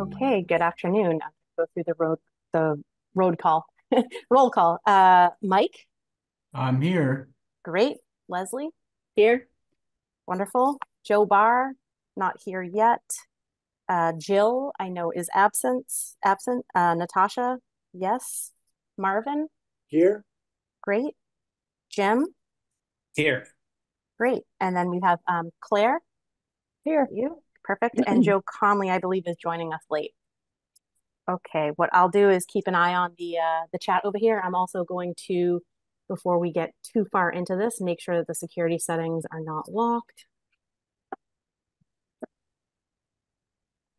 Okay, good afternoon. I'm going to go through the roll call. Roll call. Mike? I'm here. Great. Leslie? Here. Wonderful. Joe Barr? Not here yet. Jill, I know, is absent. Natasha? Yes. Marvin? Here. Great. Jim? Here. Great. And then we have Claire? Here. You? Perfect. And Joe Conley, I believe, is joining us late. Okay, what I'll do is keep an eye on the chat over here. I'm also going to, before we get too far into this, make sure that the security settings are not locked.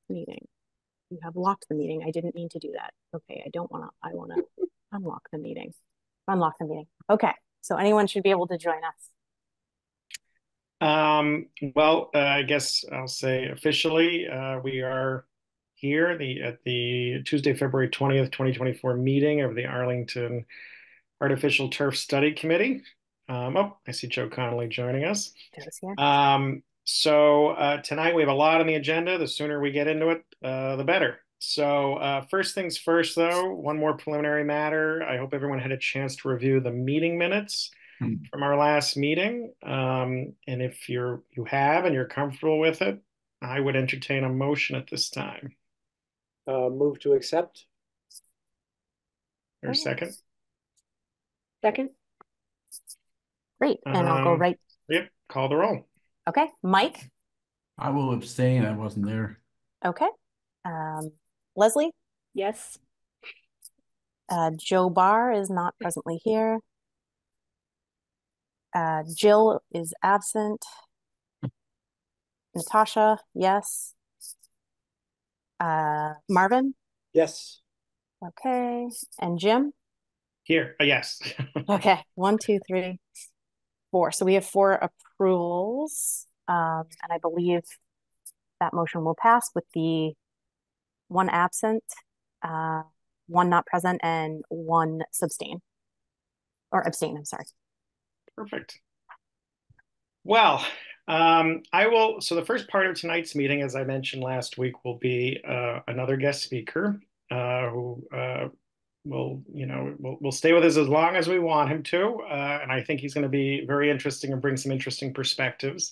Meeting. You have locked the meeting. I didn't mean to do that. Okay, I don't want to, I want to unlock the meeting. Unlock the meeting. Okay, so anyone should be able to join us. I guess I'll say officially, we are here at the Tuesday, February 20th, 2024 meeting of the Arlington Artificial Turf Study Committee. I see Joe Connolly joining us. Tonight we have a lot on the agenda. The sooner we get into it, the better. So first things first, though, one more preliminary matter. I hope everyone had a chance to review the meeting minutes from our last meeting, and if you're comfortable with it, I would entertain a motion at this time. Move to accept. Or second. Second. Great, and I'll go right. Yep, call the roll. Okay, Mike. I will abstain. I wasn't there. Okay, Leslie. Yes. Joe Barr is not presently here. Jill is absent. Natasha, yes. Marvin? Yes. Okay. And Jim? Here, yes. Okay. 1, 2, 3, 4. So we have 4 approvals. And I believe that motion will pass with the 1 absent, 1 not present, and 1 abstain, I'm sorry. Perfect. Well, so the first part of tonight's meeting, as I mentioned last week, will be another guest speaker who will stay with us as long as we want him to. And I think he's going to be very interesting and bring some interesting perspectives.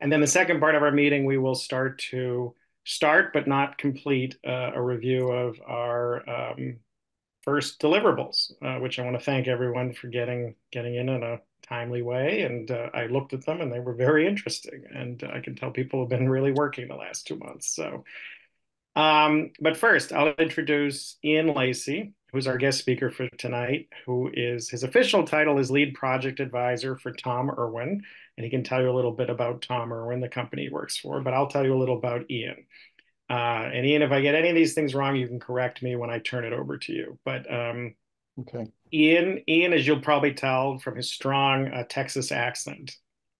And then the second part of our meeting, we will start but not complete a review of our first deliverables, which I want to thank everyone for getting in a timely way. And I looked at them and they were very interesting. And I can tell people have been really working the last 2 months. So, but first I'll introduce Ian Lacey, who's our guest speaker for tonight, who is, his official title is Lead Project Advisor for Tom Irwin. And he can tell you a little bit about Tom Irwin, the company he works for, but I'll tell you a little about Ian. And Ian, if I get any of these things wrong, you can correct me when I turn it over to you. But okay, Ian, as you'll probably tell from his strong Texas accent,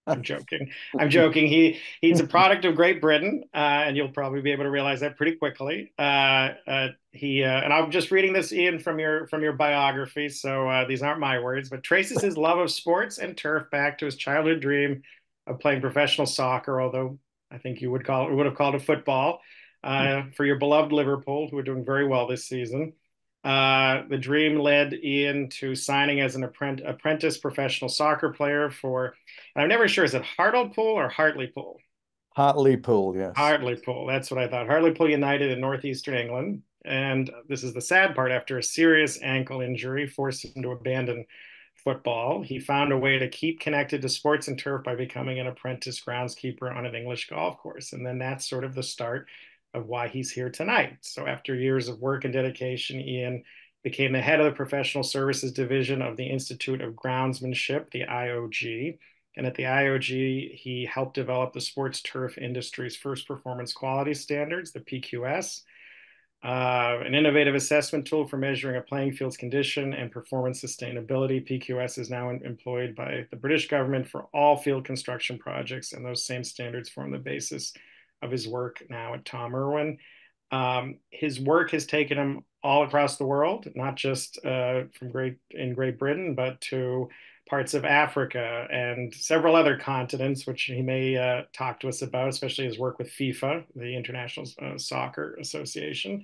I'm joking. He's a product of Great Britain, and you'll probably be able to realize that pretty quickly. And I'm just reading this, Ian, from your biography. So these aren't my words, but traces his love of sports and turf back to his childhood dream of playing professional soccer. Although I think you would have called it football. For your beloved Liverpool, who are doing very well this season. The dream led Ian to signing as an apprentice professional soccer player for, and I'm never sure, is it Hartlepool or Hartlepool? Hartlepool, yes. Hartlepool, that's what I thought. Hartlepool United in northeastern England. And this is the sad part. After a serious ankle injury forced him to abandon football, he found a way to keep connected to sports and turf by becoming an apprentice groundskeeper on an English golf course. And then that's sort of the start of why he's here tonight. So after years of work and dedication, Ian became the head of the Professional Services Division of the Institute of Groundsmanship, the IOG. And at the IOG, he helped develop the sports turf industry's first performance quality standards, the PQS, an innovative assessment tool for measuring a playing field's condition and performance sustainability. PQS is now employed by the British government for all field construction projects, and those same standards form the basis of his work now at Tom Irwin. His work has taken him all across the world, not just in Great Britain, but to parts of Africa and several other continents, which he may talk to us about, especially his work with FIFA, the International Soccer Association.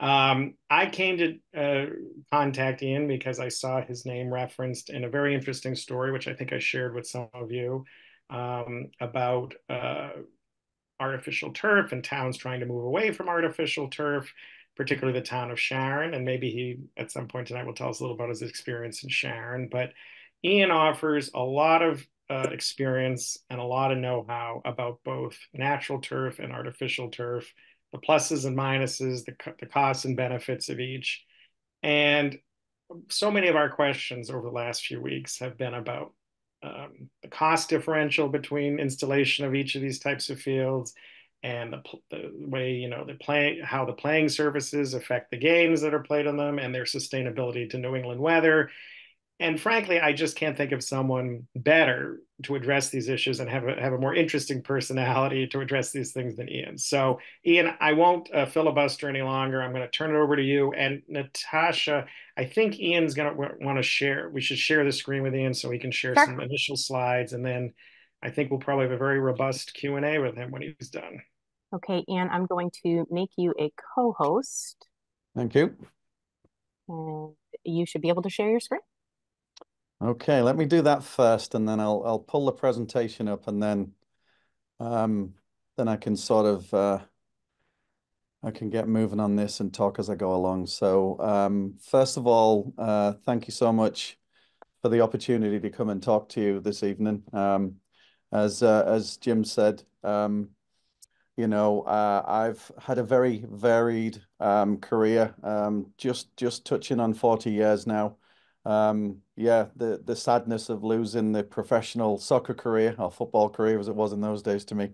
I came to contact Ian because I saw his name referenced in a very interesting story, which I think I shared with some of you, about artificial turf and towns trying to move away from artificial turf, particularly the town of Sharon. And maybe he, at some point tonight, will tell us a little about his experience in Sharon. But Ian offers a lot of experience and a lot of know-how about both natural turf and artificial turf, the pluses and minuses, the costs and benefits of each. And so many of our questions over the last few weeks have been about the cost differential between installation of each of these types of fields and the way, you know, how the playing surfaces affect the games that are played on them and their sustainability to New England weather. And frankly, I just can't think of someone better to address these issues and have a more interesting personality to address these things than Ian. So Ian, I won't filibuster any longer. I'm going to turn it over to you. And Natasha, I think Ian's going to want to share. We should share the screen with Ian so he can share some initial slides. And then I think we'll probably have a very robust Q&A with him when he's done. Okay, Ian, I'm going to make you a co-host. Thank you. And you should be able to share your screen. Okay, let me do that first, and then I'll pull the presentation up, and then I can sort of I can get moving on this and talk as I go along. So first of all, thank you so much for the opportunity to come and talk to you this evening. As Jim said, you know, I've had a very varied career, just touching on 40 years now. Yeah, the sadness of losing the professional soccer career or football career as it was in those days to me,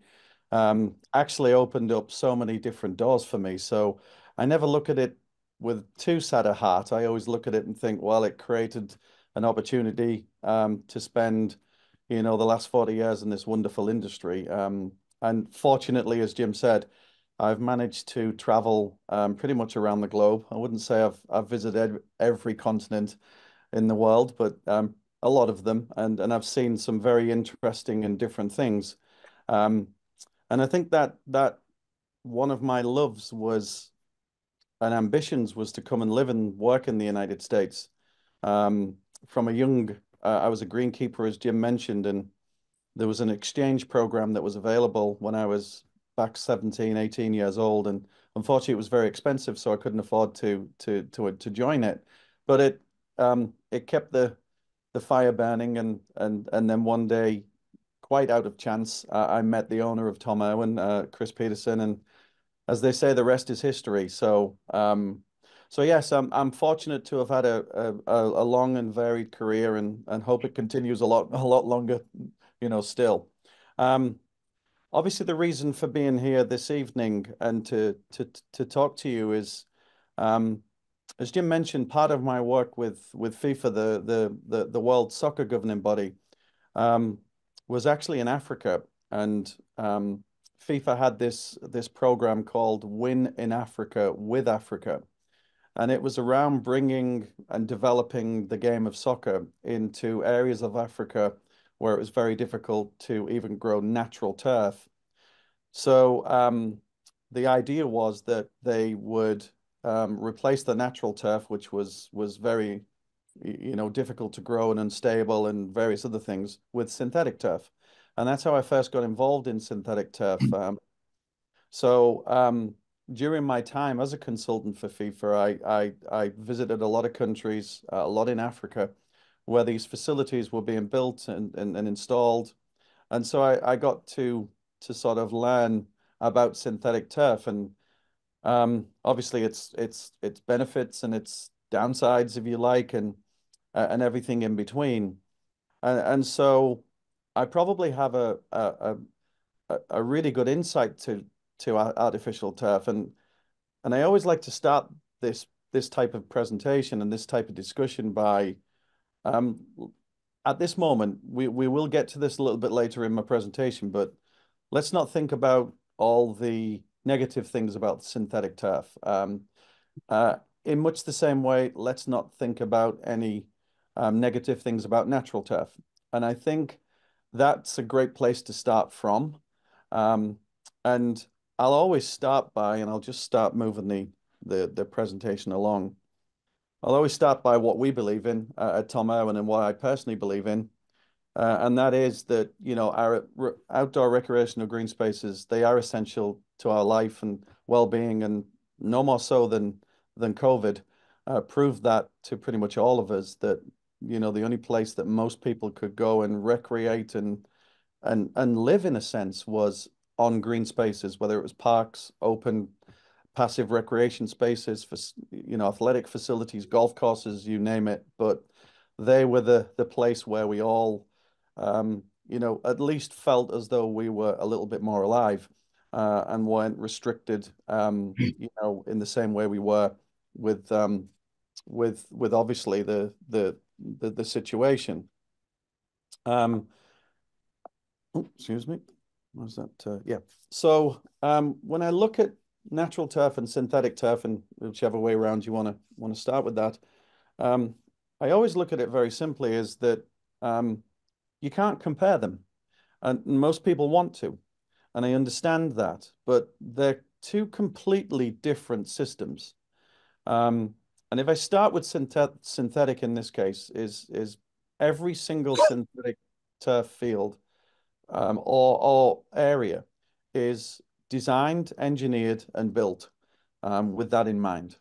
actually opened up so many different doors for me. So I never look at it with too sad a heart. I always look at it and think, well, it created an opportunity to spend, you know, the last 40 years in this wonderful industry. And fortunately, as Jim said, I've managed to travel pretty much around the globe. I wouldn't say I've visited every continent in the world, but a lot of them, and I've seen some very interesting and different things, and I think that one of my loves was and ambitions was to come and live and work in the United States. From a young, I was a greenkeeper, as Jim mentioned, and there was an exchange program that was available when I was back 17, 18 years old, and unfortunately it was very expensive, so I couldn't afford to join it, but it kept the fire burning, and then one day, quite out of chance, I met the owner of Tom Irwin, Chris Peterson, and as they say, the rest is history. So, so yes, I'm fortunate to have had a long and varied career, and hope it continues a lot longer, you know, still. Obviously, the reason for being here this evening and to talk to you is, as Jim mentioned, part of my work with FIFA, the World Soccer Governing Body, was actually in Africa, and FIFA had this program called Win in Africa with Africa, and it was around bringing and developing the game of soccer into areas of Africa where it was very difficult to even grow natural turf. So the idea was that they would replace the natural turf, which was very, you know, difficult to grow and unstable and various other things, with synthetic turf. And that's how I first got involved in synthetic turf. During my time as a consultant for FIFA, I visited a lot of countries, a lot in Africa, where these facilities were being built and installed. And so I got to sort of learn about synthetic turf, and obviously its benefits and its downsides, if you like, and everything in between, and so I probably have a really good insight to artificial turf, and I always like to start this type of presentation and this type of discussion by at this moment we will get to this a little bit later in my presentation, but let's not think about all the negative things about synthetic turf. In much the same way, let's not think about any negative things about natural turf. And I think that's a great place to start from. And I'll always start by, and I'll just start moving the presentation along. I'll always start by what we believe in at Tom Irwin and what I personally believe in. And that is that, you know, our outdoor recreational green spaces, they are essential to our life and well-being, and no more so than COVID proved that to pretty much all of us, that, you know, the only place that most people could go and recreate and live in a sense was on green spaces, whether it was parks, open passive recreation spaces, for, you know, athletic facilities, golf courses, you name it. But they were the place where we all, you know, at least felt as though we were a little bit more alive and weren't restricted, you know, in the same way we were with obviously the situation. Oh, excuse me. What was that? Yeah. So when I look at natural turf and synthetic turf, and whichever way around you want to start with that, I always look at it very simply is that you can't compare them, and most people want to, and I understand that, but they're two completely different systems. And if I start with synthetic in this case, is every single synthetic turf field or area is designed, engineered, and built with that in mind.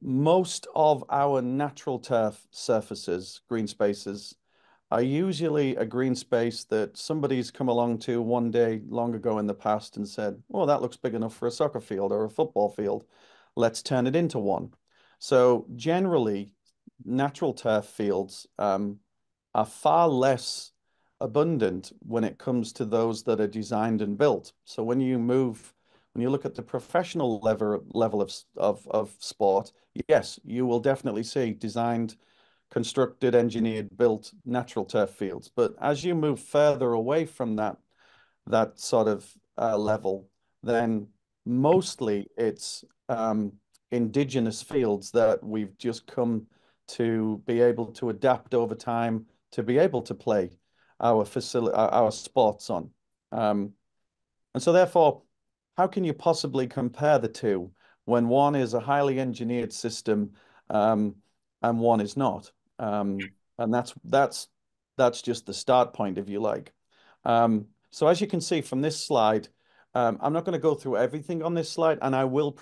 Most of our natural turf surfaces, green spaces, are usually a green space that somebody's come along to one day long ago in the past and said, oh, that looks big enough for a soccer field or a football field. Let's turn it into one. So generally, natural turf fields are far less abundant when it comes to those that are designed and built. So when you move, when you look at the professional level of sport, yes, you will definitely see designed, constructed, engineered, built natural turf fields. But as you move further away from that sort of level, then mostly it's indigenous fields that we've just come to be able to adapt over time to be able to play our sports on. And so therefore, how can you possibly compare the two when one is a highly engineered system and one is not? And that's just the start point, if you like. So as you can see from this slide, I'm not going to go through everything on this slide, and I will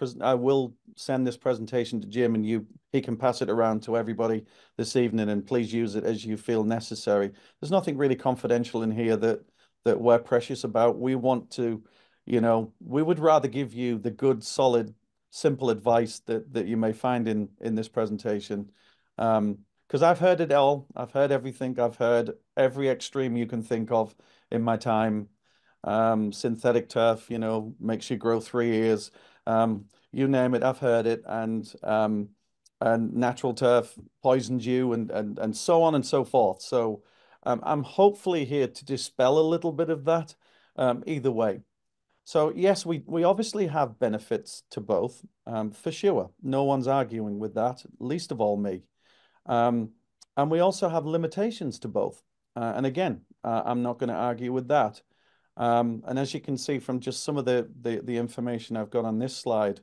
send this presentation to Jim, and he can pass it around to everybody this evening, and please use it as you feel necessary. There's nothing really confidential in here that we're precious about. We want to, you know, we would rather give you the good, solid, simple advice that you may find in this presentation. Because I've heard it all. I've heard everything. I've heard every extreme you can think of in my time. Synthetic turf, you know, makes you grow 3 ears. You name it, I've heard it. And natural turf poisons you and so on and so forth. So I'm hopefully here to dispel a little bit of that either way. So yes, we obviously have benefits to both, for sure. No one's arguing with that, least of all me. And we also have limitations to both. And again, I'm not going to argue with that. And as you can see from just some of the information I've got on this slide,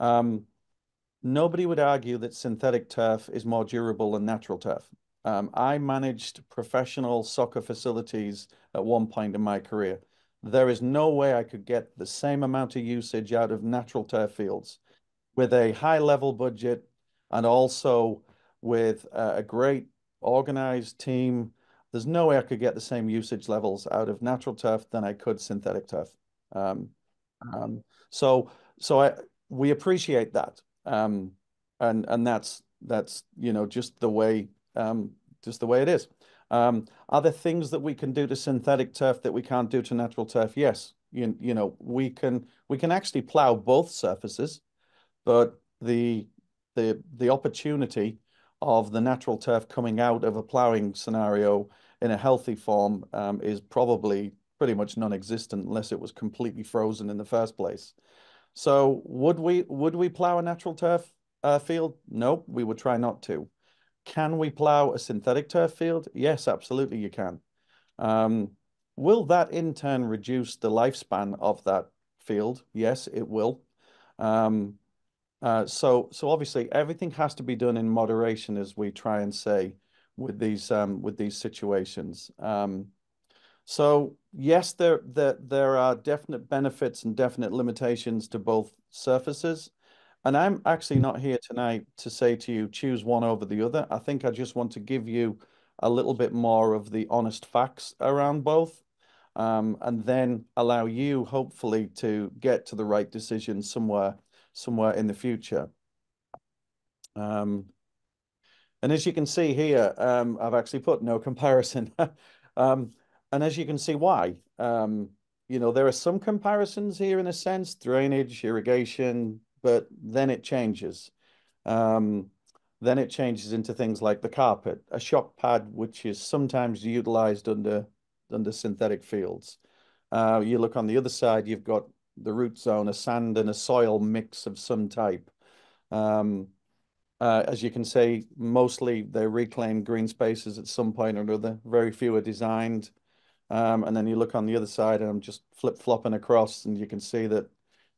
nobody would argue that synthetic turf is more durable than natural turf. I managed professional soccer facilities at one point in my career. There is no way I could get the same amount of usage out of natural turf fields with a high level budget and also with a great organized team. There's no way I could get the same usage levels out of natural turf than I could synthetic turf. So we appreciate that. And that's, you know, just the way it is. Are there things that we can do to synthetic turf that we can't do to natural turf? Yes, you know, we can actually plow both surfaces, but the opportunity of the natural turf coming out of a plowing scenario in a healthy form is probably pretty much non-existent unless it was completely frozen in the first place. So would we plow a natural turf field? No, we would try not to. Can we plow a synthetic turf field? Yes, absolutely you can. Will that in turn reduce the lifespan of that field? Yes, it will. So obviously everything has to be done in moderation, as we try and say with these situations. So yes, there are definite benefits and definite limitations to both surfaces. And I'm actually not here tonight to say to you, choose one over the other. I think I just want to give you a little bit more of the honest facts around both, and then allow you hopefully to get to the right decision somewhere in the future. And as you can see here, I've actually put no comparison. And as you can see why, you know, there are some comparisons here in a sense, drainage, irrigation, but then it changes. Then it changes into things like the carpet, a shock pad, which is sometimes utilized under synthetic fields. You look on the other side, you've got the root zone, a sand and a soil mix of some type. As you can see, mostly they reclaim green spaces at some point or another, very few are designed. And then you look on the other side, and I'm just flip-flopping across, and you can see that,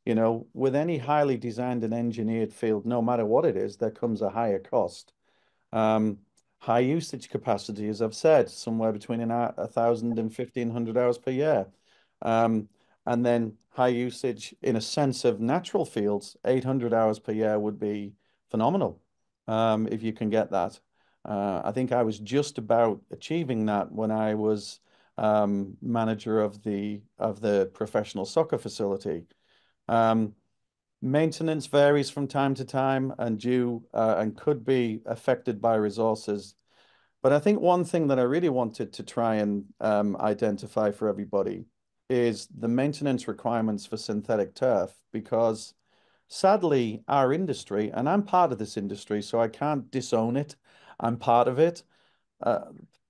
you know, with any highly designed and engineered field, no matter what it is, there comes a higher cost. High usage capacity, as I've said, somewhere between 1,000 and 1,500 hours per year. And then high usage in a sense of natural fields, 800 hours per year would be phenomenal, if you can get that. I think I was just about achieving that when I was manager of the professional soccer facility. Maintenance varies from time to time and could be affected by resources. But I think one thing that I really wanted to try and identify for everybody is the maintenance requirements for synthetic turf, because sadly our industry, and I'm part of this industry, so I can't disown it, I'm part of it.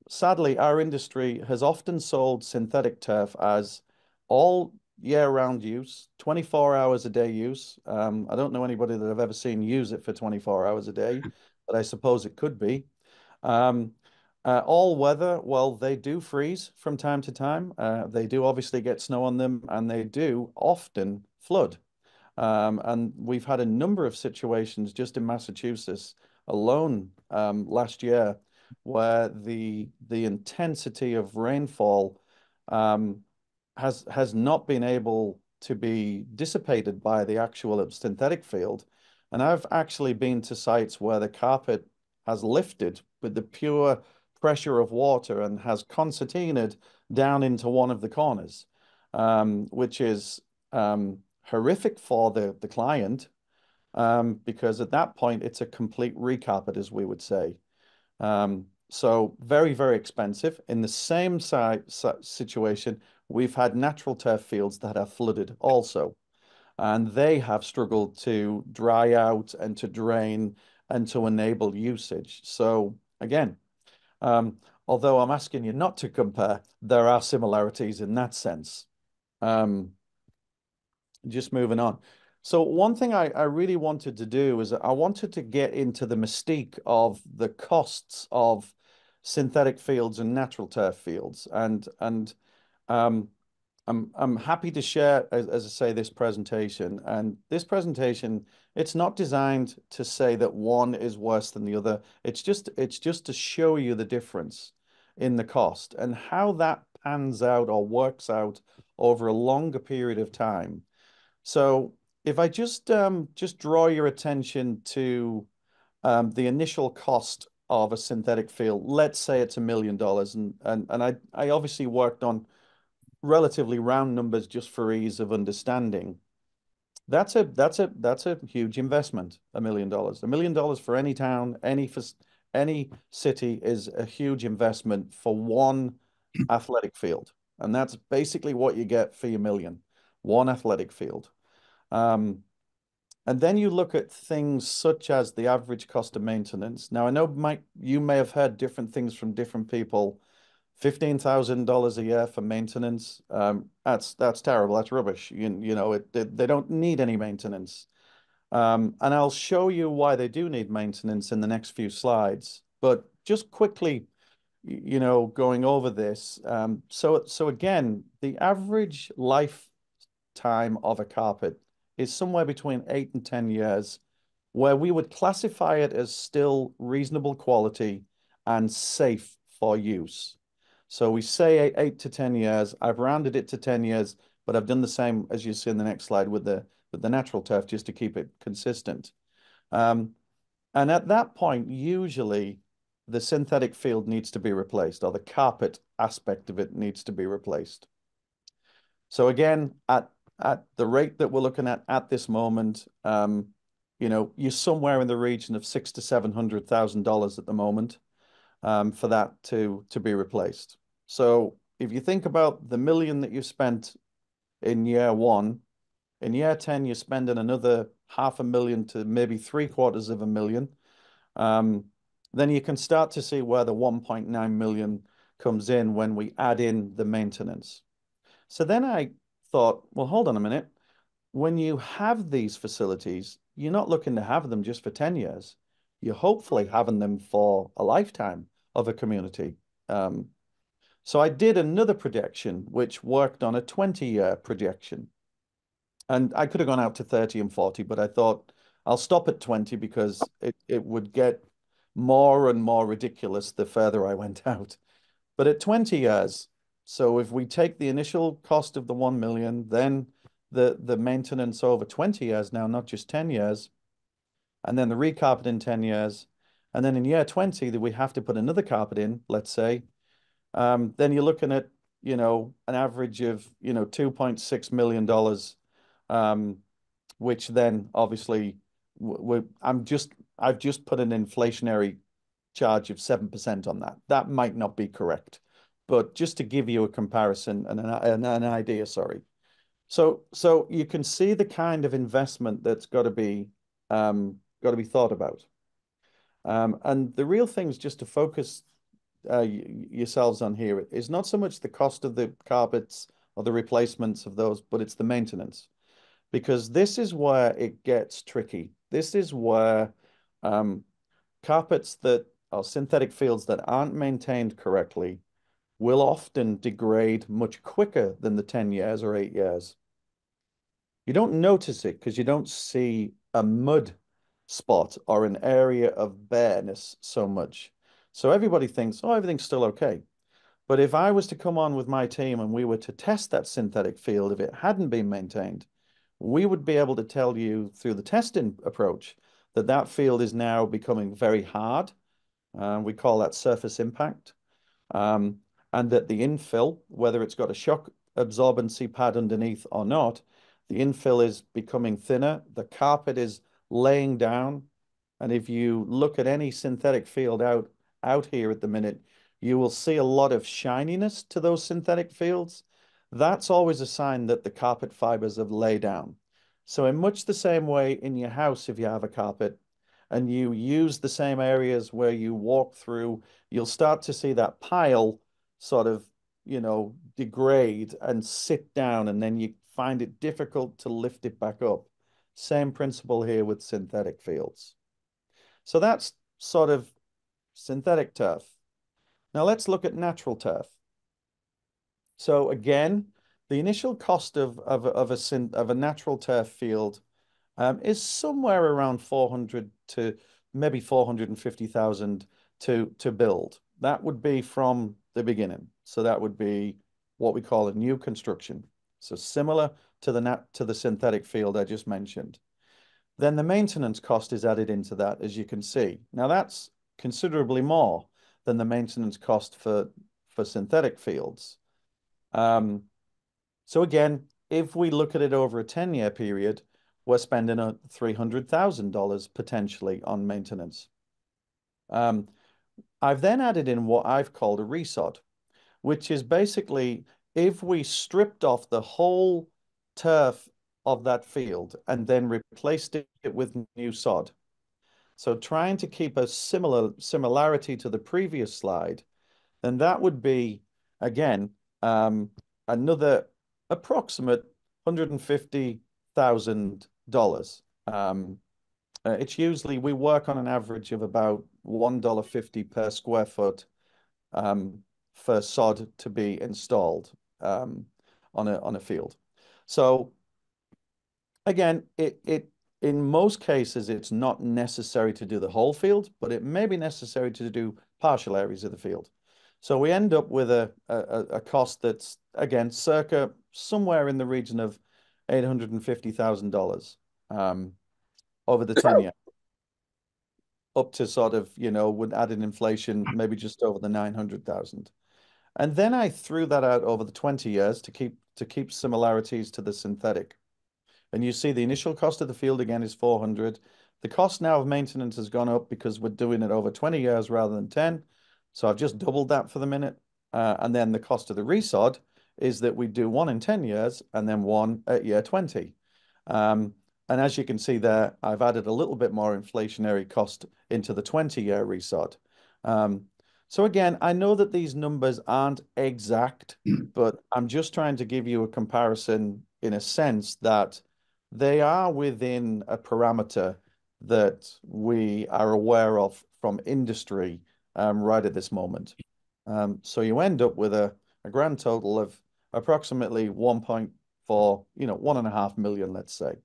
Sadly, our industry has often sold synthetic turf as all year-round use, 24 hours a day use. I don't know anybody that I've ever seen use it for 24 hours a day, but I suppose it could be. All weather, well, they do freeze from time to time. They do obviously get snow on them, and they do often flood. And we've had a number of situations just in Massachusetts alone last year where the intensity of rainfall has not been able to be dissipated by the actual synthetic field. And I've actually been to sites where the carpet has lifted with the pure pressure of water and has concertinaed down into one of the corners, which is horrific for the client, because at that point it's a complete recarpet, as we would say. So very, very expensive. In the same situation, we've had natural turf fields that have flooded also, and they have struggled to dry out and to drain and to enable usage. So again, although I'm asking you not to compare, there are similarities in that sense. Just moving on. So one thing I really wanted to do is I wanted to get into the mystique of the costs of synthetic fields and natural turf fields. I'm happy to share, as I say, this presentation. And this presentation, it's not designed to say that one is worse than the other. It's just to show you the difference in the cost and how that pans out or works out over a longer period of time. So if I just draw your attention to the initial cost of a synthetic field, let's say it's $1 million, and I obviously worked on relatively round numbers just for ease of understanding. That's a huge investment, $1 million. $1 million for any town, any city is a huge investment for one athletic field, and that's basically what you get for your million, one athletic field. And then you look at things such as the average cost of maintenance. Now I know, Mike, you may have heard different things from different people. $15,000 a year for maintenance. That's terrible. That's rubbish. You know, they don't need any maintenance. And I'll show you why they do need maintenance in the next few slides. But just quickly, you know, going over this, so again, the average lifetime of a carpet is somewhere between 8 and 10 years, where we would classify it as still reasonable quality and safe for use. So we say 8 to 10 years. I've rounded it to 10 years, but I've done the same, as you see in the next slide, with the natural turf, just to keep it consistent. And at that point, usually the synthetic field needs to be replaced, or the carpet aspect of it needs to be replaced. So again, at the rate that we're looking at this moment, you know, you're somewhere in the region of $600,000 to $700,000 at the moment for that to be replaced. So if you think about the $1 million that you spent in year one, in year 10, you're spending another $500,000 to maybe $750,000. Then you can start to see where the 1.9 million comes in when we add in the maintenance. So then I thought, well, hold on a minute. When you have these facilities, you're not looking to have them just for 10 years. You're hopefully having them for a lifetime of a community. So I did another projection, which worked on a 20-year projection. And I could have gone out to 30 and 40, but I thought I'll stop at 20 because it would get more and more ridiculous the further I went out. But at 20 years, so if we take the initial cost of the 1 million, then the maintenance over 20 years now, not just 10 years, and then the recarpet in 10 years, and then in year 20 that we have to put another carpet in, let's say, then you're looking at, you know, an average of, you know, $2.6 million, which then obviously I've just put an inflationary charge of 7% on that. That might not be correct, but just to give you a comparison and an idea, sorry. So you can see the kind of investment that's got to be thought about. And the real thing is just to focus yourselves on here. It's not so much the cost of the carpets or the replacements of those, but it's the maintenance, because this is where it gets tricky. This is where carpets that are synthetic fields that aren't maintained correctly will often degrade much quicker than the 10 years or 8 years. You don't notice it because you don't see a mud spot or an area of bareness so much. So everybody thinks, oh, everything's still okay. But if I was to come on with my team and we were to test that synthetic field, if it hadn't been maintained, we would be able to tell you through the testing approach that that field is now becoming very hard. We call that surface impact. And that the infill, whether it's got a shock absorbency pad underneath or not, the infill is becoming thinner, the carpet is laying down. And if you look at any synthetic field out here at the minute, you will see a lot of shininess to those synthetic fields. That's always a sign that the carpet fibers have laid down. So in much the same way in your house, if you have a carpet and you use the same areas where you walk through, you'll start to see that pile sort of, you know, degrade and sit down, and then you find it difficult to lift it back up. Same principle here with synthetic fields. So that's sort of synthetic turf. Now let's look at natural turf. So again, the initial cost of a natural turf field is somewhere around 400 to maybe 450,000 to build. That would be from the beginning. So that would be what we call a new construction. So similar to the synthetic field I just mentioned. Then the maintenance cost is added into that, as you can see. Now that's considerably more than the maintenance cost for synthetic fields. So again, if we look at it over a 10-year period, we're spending $300,000 potentially on maintenance. I've then added in what I've called a resod, which is basically if we stripped off the whole turf of that field and then replaced it with new sod. So trying to keep a similarity to the previous slide, then that would be, again, another approximate $150,000 It's usually, we work on an average of about $1.50 per square foot for sod to be installed on a field. So again, in most cases, it's not necessary to do the whole field, but it may be necessary to do partial areas of the field. So we end up with a cost that's, again, circa somewhere in the region of $850,000 over the 10 year, up to sort of, you know, with added inflation, maybe just over the 900,000. And then I threw that out over the 20 years to keep similarities to the synthetic. And you see the initial cost of the field again is 400. The cost now of maintenance has gone up because we're doing it over 20 years rather than 10. So I've just doubled that for the minute. And then the cost of the resod is that we do one in 10 years and then one at year 20. And as you can see there, I've added a little bit more inflationary cost into the 20-year resod. So again, I know that these numbers aren't exact, but I'm just trying to give you a comparison in a sense that they are within a parameter that we are aware of from industry right at this moment. So you end up with a grand total of approximately 1.4, you know, 1.5 million, let's say.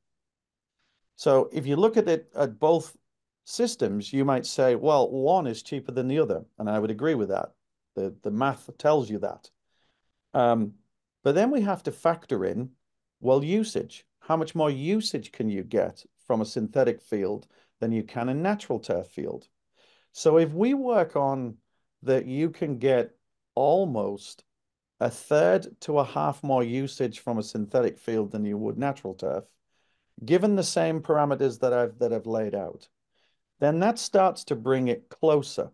So if you look at it at both systems, you might say, well, one is cheaper than the other. And I would agree with that. The math tells you that. But then we have to factor in, well, usage. How much more usage can you get from a synthetic field than you can a natural turf field? So if we work on that, you can get almost a third to a half more usage from a synthetic field than you would natural turf, given the same parameters that I've laid out, then that starts to bring it closer.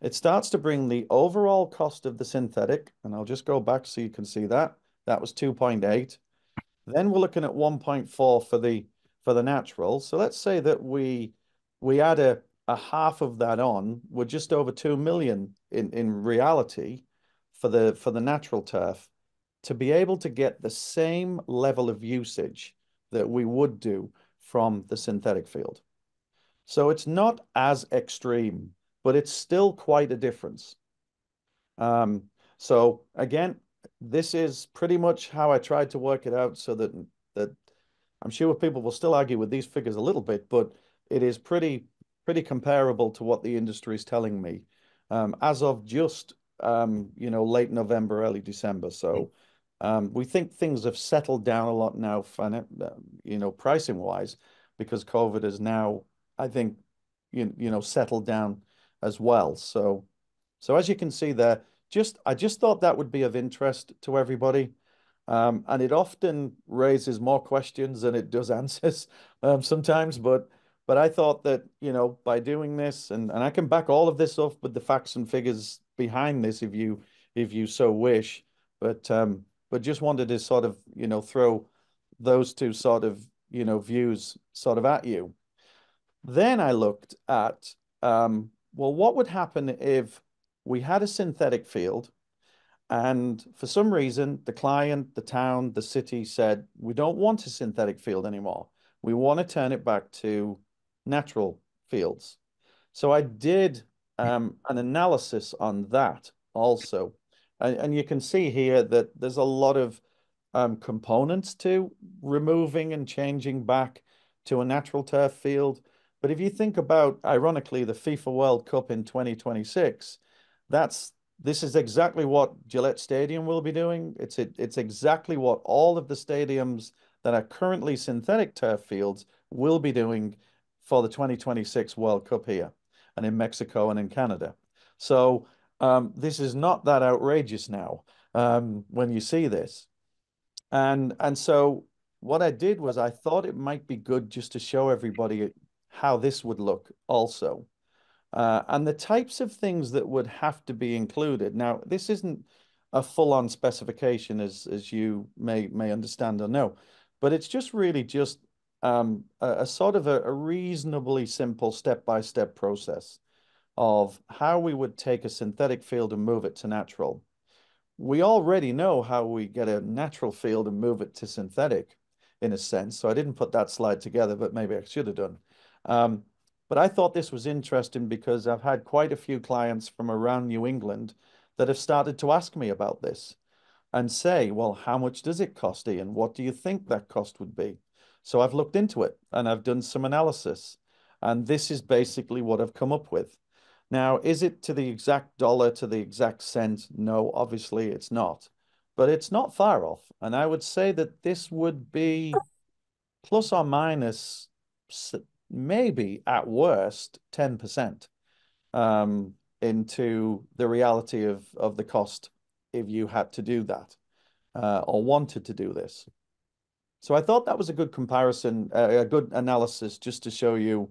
It starts to bring the overall cost of the synthetic, and I'll just go back so you can see that. That was 2.8. Then we're looking at 1.4 for the natural. So let's say that we add a half of that on. We're just over 2 million in reality for the natural turf to be able to get the same level of usage that we would do from the synthetic field. So it's not as extreme, but it's still quite a difference. So again, this is pretty much how I tried to work it out so that I'm sure people will still argue with these figures a little bit, but it is pretty comparable to what the industry is telling me as of just, you know, late November, early December. So we think things have settled down a lot now, you know, pricing wise, because COVID is now, I think, you know, settled down as well. So as you can see there, I just thought that would be of interest to everybody. And it often raises more questions than it does answers sometimes. But I thought that, you know, by doing this, and I can back all of this up with the facts and figures behind this if you so wish. But just wanted to sort of, you know, throw those two sort of, you know, views sort of at you. Then I looked at, well, what would happen if we had a synthetic field and for some reason, the client, the town, the city said, we don't want a synthetic field anymore. We want to turn it back to natural fields. So I did an analysis on that also. And you can see here that there's a lot of components to removing and changing back to a natural turf field. But if you think about, ironically, the FIFA World Cup in 2026, this is exactly what Gillette Stadium will be doing. It's exactly what all of the stadiums that are currently synthetic turf fields will be doing for the 2026 World Cup here and in Mexico and in Canada. So this is not that outrageous now when you see this. And so what I did was I thought it might be good just to show everybody how this would look also. And the types of things that would have to be included. Now, this isn't a full-on specification as you may understand or know, but it's just really just a sort of a reasonably simple step-by-step process of how we would take a synthetic field and move it to natural. We already know how we get a natural field and move it to synthetic in a sense. So I didn't put that slide together, but maybe I should have done. But I thought this was interesting because I've had quite a few clients from around New England that have started to ask me about this and say, well, how much does it cost, Ian? What do you think that cost would be? So I've looked into it and I've done some analysis, and this is basically what I've come up with. Now, is it to the exact dollar, to the exact cent? No, obviously it's not, but it's not far off. And I would say that this would be plus or minus maybe at worst 10% into the reality of the cost if you had to do that or wanted to do this. So I thought that was a good comparison, a good analysis just to show you.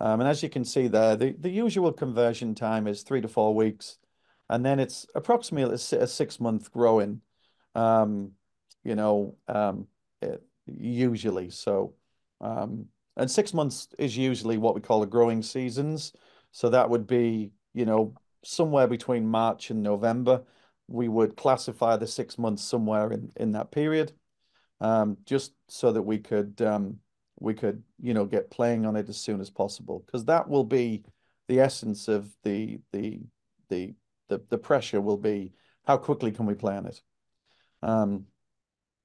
And as you can see there, the usual conversion time is 3 to 4 weeks. And then it's approximately a 6-month growing, usually. So, and 6 months is usually what we call a growing seasons. So that would be, you know, somewhere between March and November. We would classify the 6 months somewhere in that period, just so that we could, you know, get playing on it as soon as possible, because that will be the essence of the pressure will be how quickly can we play on it.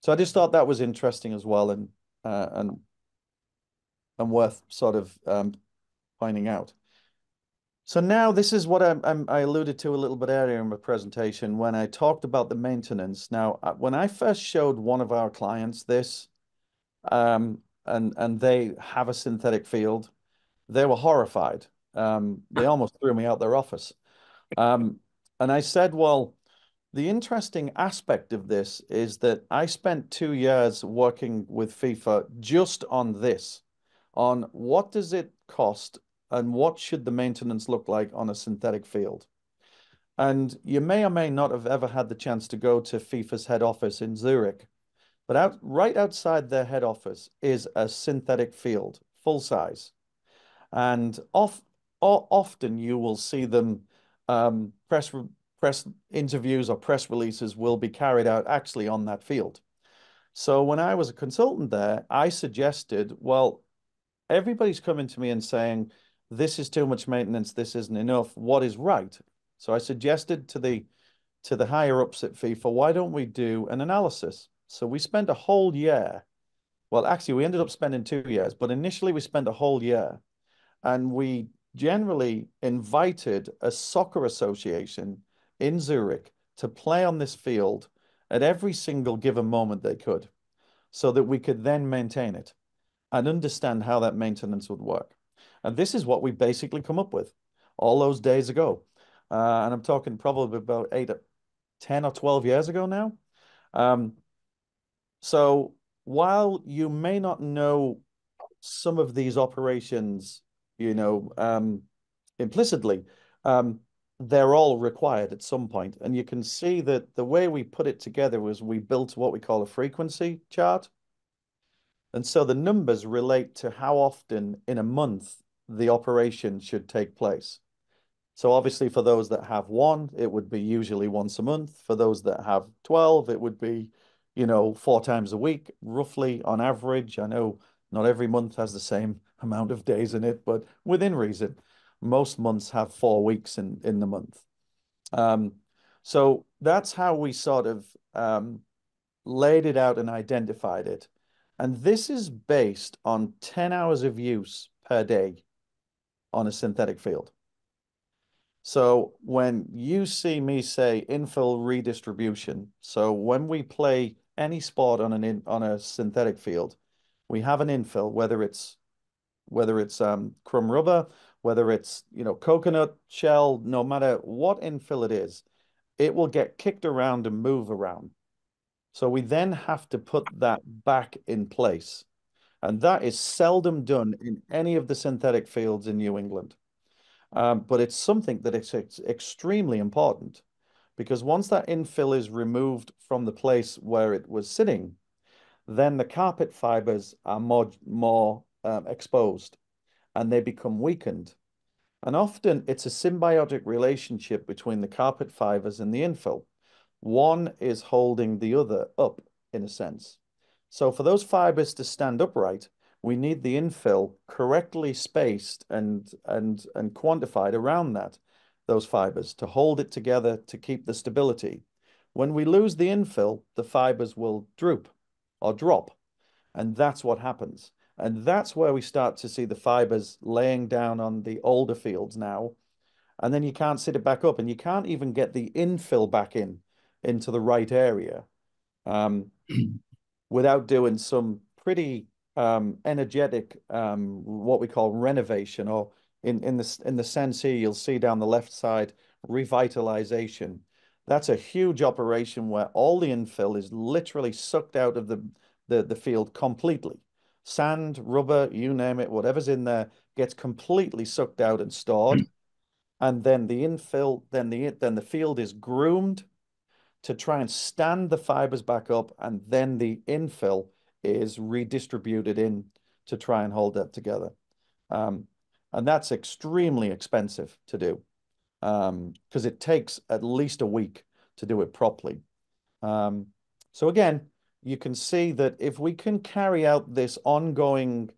So I just thought that was interesting as well, and worth sort of finding out. So now this is what I alluded to a little bit earlier in my presentation when I talked about the maintenance. Now, when I first showed one of our clients this, and they have a synthetic field, they were horrified. They almost threw me out their office. And I said, well, the interesting aspect of this is that I spent 2 years working with FIFA just on this, on what does it cost and what should the maintenance look like on a synthetic field. And you may or may not have ever had the chance to go to FIFA's head office in Zurich, but right outside their head office is a synthetic field, full size. And often you will see them, press interviews or press releases will be carried out actually on that field. So when I was a consultant there, I suggested, well, everybody's coming to me and saying, this is too much maintenance, this isn't enough, what is right? So I suggested to the higher-ups at FIFA, why don't we do an analysis? So we spent a whole year. Well, actually, we ended up spending 2 years, but initially we spent a whole year. And we generally invited a soccer association in Zurich to play on this field at every single given moment they could, so that we could then maintain it and understand how that maintenance would work. And this is what we basically come up with all those days ago. And I'm talking probably about 10 or 12 years ago now. So while you may not know some of these operations, you know, implicitly, they're all required at some point. And you can see that the way we put it together was we built what we call a frequency chart. And so the numbers relate to how often in a month the operation should take place. So obviously for those that have one, it would be usually once a month. For those that have 12, it would be, you know, 4 times a week, roughly on average. I know not every month has the same amount of days in it, but within reason, most months have 4 weeks in the month. So that's how we sort of laid it out and identified it. And this is based on 10 hours of use per day on a synthetic field. So when you see me say infill redistribution, so when we play any sport on a synthetic field, we have an infill, whether it's crumb rubber, whether it's, you know, coconut shell, no matter what infill it is, it will get kicked around and move around. So we then have to put that back in place, and that is seldom done in any of the synthetic fields in New England. But it's something that is extremely important, because once that infill is removed from the place where it was sitting, then the carpet fibers are more exposed and they become weakened. And often it's a symbiotic relationship between the carpet fibers and the infill. One is holding the other up in a sense. So for those fibers to stand upright, we need the infill correctly spaced and quantified around that, those fibers, to hold it together, to keep the stability. When we lose the infill, the fibers will droop or drop. And that's what happens. And that's where we start to see the fibers laying down on the older fields now. And then you can't sit it back up, and you can't even get the infill back in into the right area without doing some pretty energetic, what we call renovation, or in the sense here, you'll see down the left side, revitalization. That's a huge operation where all the infill is literally sucked out of the field completely. Sand, rubber, you name it, whatever's in there gets completely sucked out and stored. And then the infill, then the field is groomed to try and stand the fibers back up, and then the infill is redistributed in to try and hold that together. And that's extremely expensive to do because it takes at least a week to do it properly. So again, you can see that if we can carry out this ongoing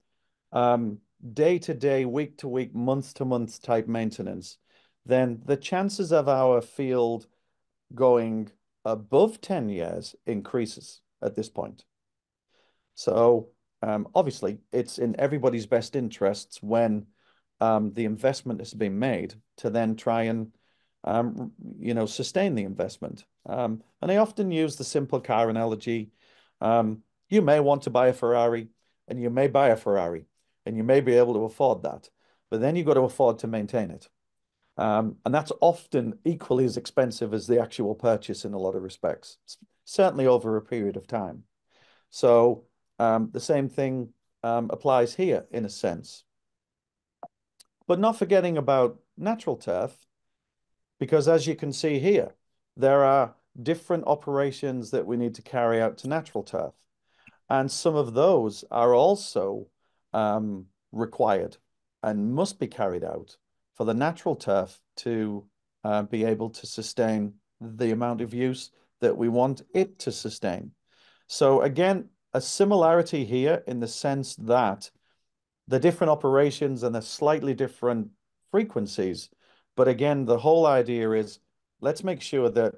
day-to-day, week-to-week, month-to-month type maintenance, then the chances of our field going above 10 years increases at this point. So obviously, it's in everybody's best interests when the investment has been made to then try and sustain the investment. And I often use the simple car analogy. You may want to buy a Ferrari, and you may buy a Ferrari, and you may be able to afford that, but then you've got to afford to maintain it. And that's often equally as expensive as the actual purchase in a lot of respects, certainly over a period of time. So the same thing applies here in a sense. But not forgetting about natural turf, because as you can see here, there are different operations that we need to carry out to natural turf. And some of those are also required and must be carried out for the natural turf to be able to sustain the amount of use that we want it to sustain. So again, a similarity here in the sense that the different operations and the slightly different frequencies. But again, the whole idea is let's make sure that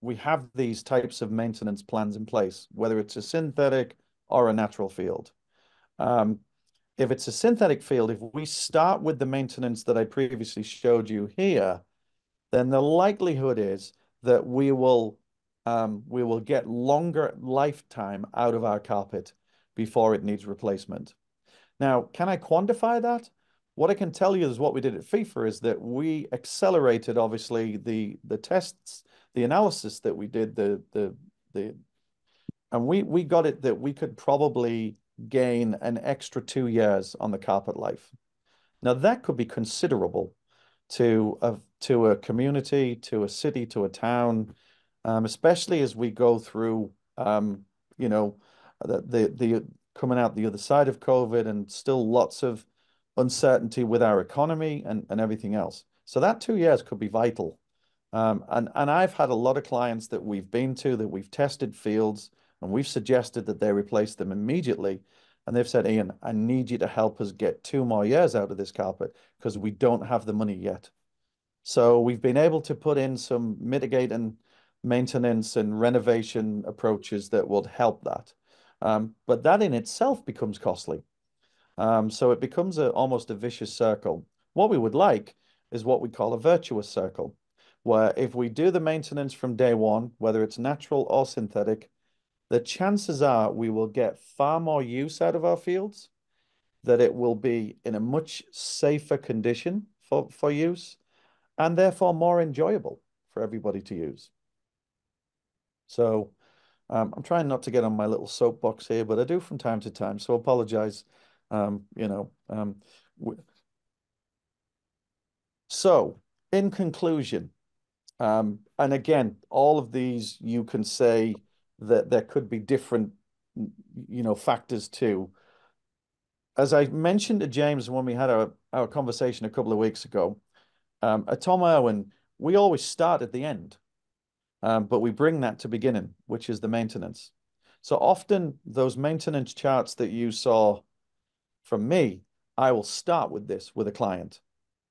we have these types of maintenance plans in place, whether it's a synthetic or a natural field. If it's a synthetic field, if we start with the maintenance that I previously showed you here, then the likelihood is that we will get longer lifetime out of our carpet before it needs replacement. Now, can I quantify that? What I can tell you is what we did at FIFA is that we accelerated, obviously, the tests, the analysis that we did, and we got it that we could probably gain an extra 2 years on the carpet life. Now, that could be considerable to a community, to a city, to a town, especially as we go through, the coming out the other side of COVID, and still lots of uncertainty with our economy and everything else. So that 2 years could be vital. And I've had a lot of clients that we've been to, that we've tested fields, and we've suggested that they replace them immediately. And they've said, Ian, I need you to help us get 2 more years out of this carpet because we don't have the money yet. So we've been able to put in some mitigating maintenance and renovation approaches that would help that. But that in itself becomes costly. So it becomes almost a vicious circle. What we would like is what we call a virtuous circle, where if we do the maintenance from day one, whether it's natural or synthetic, the chances are we will get far more use out of our fields, that it will be in a much safer condition for use, and therefore more enjoyable for everybody to use. So I'm trying not to get on my little soapbox here, but I do from time to time, so apologize. So in conclusion, and again, all of these, you can say that there could be different, factors too. As I mentioned to James when we had our conversation a couple of weeks ago, at Tom Irwin, we always start at the end, but we bring that to beginning, which is the maintenance. So often those maintenance charts that you saw From me, I will start with this with a client,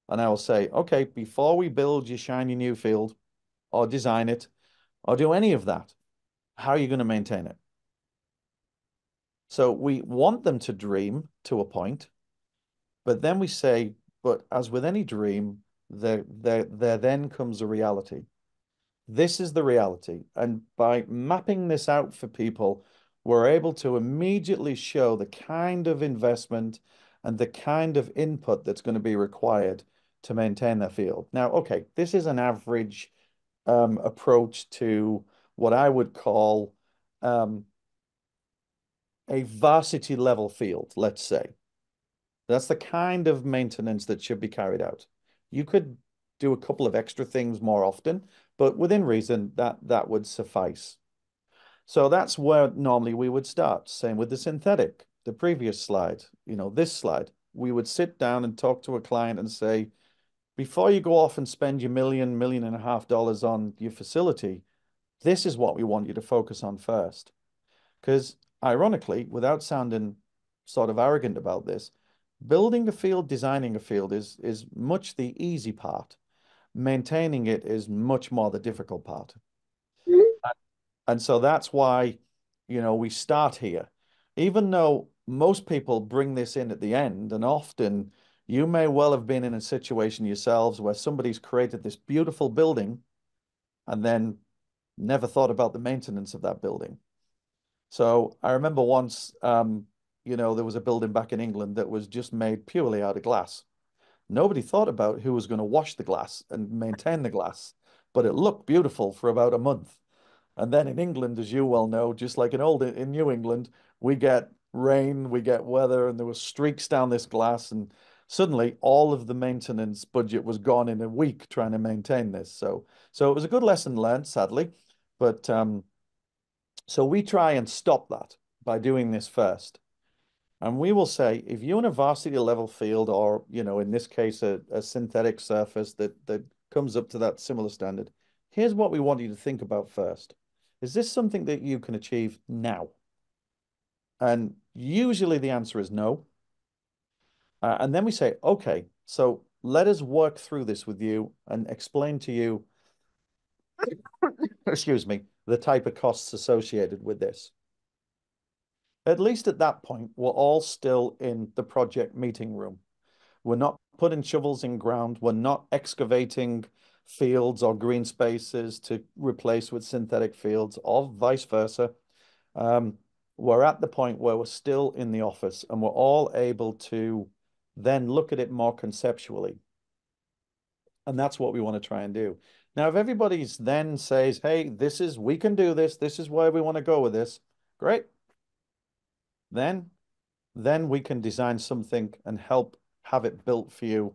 and I will say, okay, before we build your shiny new field or design it or do any of that, how are you going to maintain it? So we want them to dream to a point, but then we say, but as with any dream, there then comes a reality. This is the reality. And by mapping this out for people, we're able to immediately show the kind of investment and the kind of input that's going to be required to maintain their field. Now, okay, this is an average approach to what I would call a varsity level field, let's say. That's the kind of maintenance that should be carried out. You could do a couple of extra things more often, but within reason, that would suffice. So that's where normally we would start. Same with the synthetic, the previous slide, you know, this slide. We would sit down and talk to a client and say, before you go off and spend your $1 million, $1.5 million on your facility, this is what we want you to focus on first. Because ironically, without sounding sort of arrogant about this, building a field, designing a field is much the easy part. Maintaining it is much more the difficult part. And so that's why, you know, we start here. Even though most people bring this in at the end, and often you may well have been in a situation yourselves where somebody's created this beautiful building and then never thought about the maintenance of that building. So I remember once, you know, there was a building back in England that was just made purely out of glass. Nobody thought about who was going to wash the glass and maintain the glass, but it looked beautiful for about a month. And then in England, as you well know, just like in New England, we get rain, we get weather, and there were streaks down this glass, and suddenly all of the maintenance budget was gone in a week trying to maintain this. So it was a good lesson learned, sadly. But so we try and stop that by doing this first. And we will say, if you're in a varsity level field, or, you know, in this case, a synthetic surface that comes up to that similar standard, here's what we want you to think about first. Is this something that you can achieve now? And usually the answer is no. And then we say, okay, so let us work through this with you and explain to you, excuse me, the type of costs associated with this. At least at that point, we're all still in the project meeting room. We're not putting shovels in ground. We're not excavating fields or green spaces to replace with synthetic fields or vice versa. We're at the point where we're still in the office, and we're all able to then look at it more conceptually. And that's what we want to try and do. Now, if everybody's then says, hey, we can do this, this is where we want to go with this, great. Then we can design something and help have it built for you,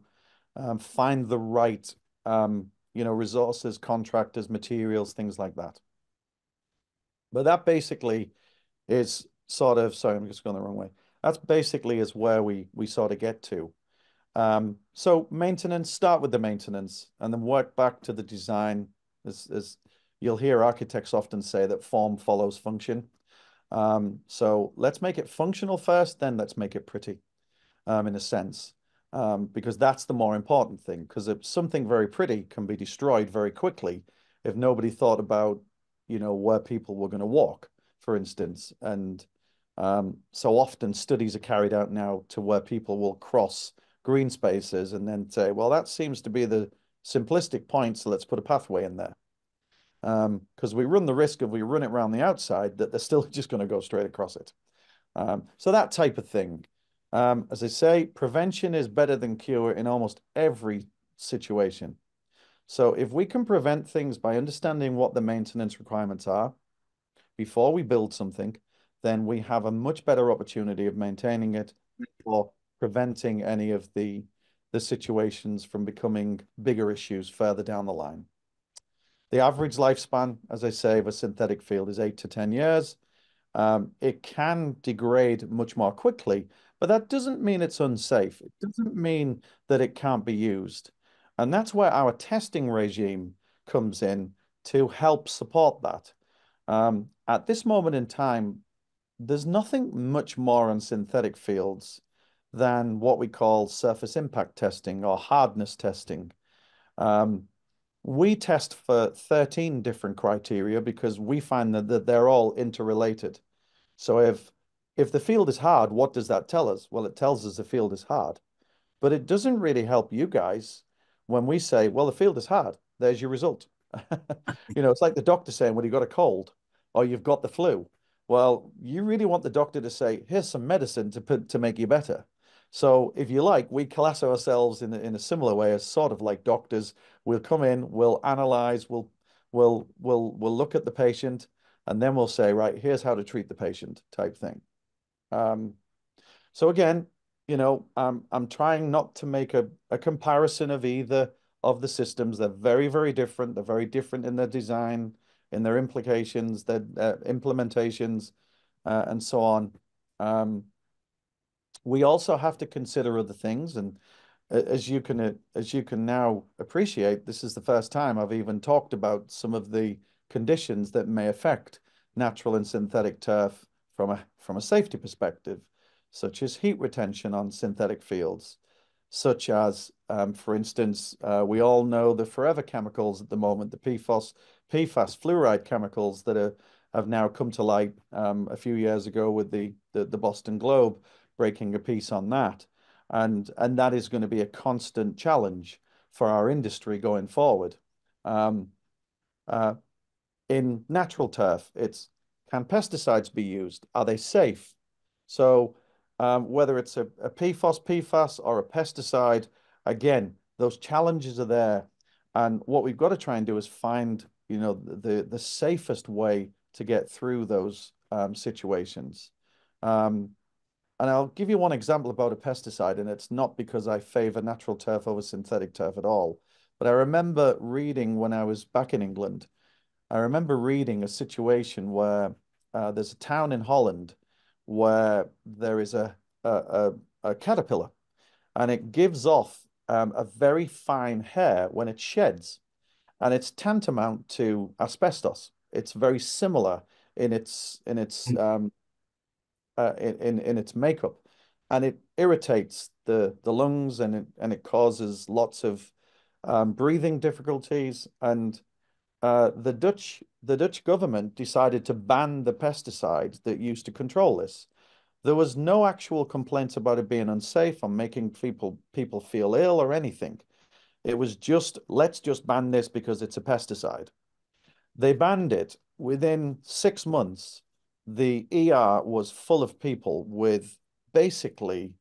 find the right you know, resources, contractors, materials, things like that. But that basically is sort of, sorry, I'm just going the wrong way. That's basically is where we sort of get to. So maintenance, start with the maintenance and then work back to the design. As you'll hear architects often say that form follows function. So let's make it functional first, then let's make it pretty in a sense. Because that's the more important thing, because something very pretty can be destroyed very quickly if nobody thought about, you know, where people were going to walk, for instance. And so often studies are carried out now to where people will cross green spaces and then say, well, that seems to be the simplistic point, so let's put a pathway in there. Because we run the risk if we run it around the outside that they're still just going to go straight across it. So that type of thing. As I say, prevention is better than cure in almost every situation. So if we can prevent things by understanding what the maintenance requirements are before we build something, then we have a much better opportunity of maintaining it or preventing any of the situations from becoming bigger issues further down the line. The average lifespan, as I say, of a synthetic field is 8 to 10 years. It can degrade much more quickly, but that doesn't mean it's unsafe. It doesn't mean that it can't be used. And that's where our testing regime comes in to help support that. At this moment in time, there's nothing much more on synthetic fields than what we call surface impact testing or hardness testing. We test for 13 different criteria because we find that they're all interrelated. So if the field is hard, what does that tell us? Well, it tells us the field is hard, but it doesn't really help you guys when we say, well, the field is hard, there's your result. You know, it's like the doctor saying, well, you've got a cold or you've got the flu. Well, you really want the doctor to say, here's some medicine to make you better. So if you like, we class ourselves in a similar way as sort of like doctors. We'll come in, we'll analyze, we'll look at the patient, and then we'll say, right, here's how to treat the patient type thing. So again, you know, I'm trying not to make a comparison of either of the systems. They're very, very different. They're very different in their design, in their implications, their implementations, and so on. We also have to consider other things, and as you can now appreciate, this is the first time I've even talked about some of the conditions that may affect natural and synthetic turf from a safety perspective, such as heat retention on synthetic fields, such as, for instance, we all know the forever chemicals at the moment, the PFAS fluoride chemicals that have now come to light a few years ago with the Boston Globe breaking a piece on that. And that is going to be a constant challenge for our industry going forward. In natural turf, it's, can pesticides be used? Are they safe? So whether it's a PFAS or a pesticide, again, those challenges are there. And what we've got to try and do is find, you know, the safest way to get through those situations. And I'll give you one example about a pesticide, and it's not because I favor natural turf over synthetic turf at all. But I remember reading when I was back in England, I remember reading a situation where there's a town in Holland where there is a caterpillar, and it gives off a very fine hair when it sheds, and it's tantamount to asbestos. It's very similar in its makeup, and it irritates the lungs, and it causes lots of breathing difficulties. And the Dutch government decided to ban the pesticides that used to control this. There was no actual complaints about it being unsafe or making people feel ill or anything. It was just, let's just ban this because it's a pesticide. They banned it. Within 6 months, the ER was full of people with basically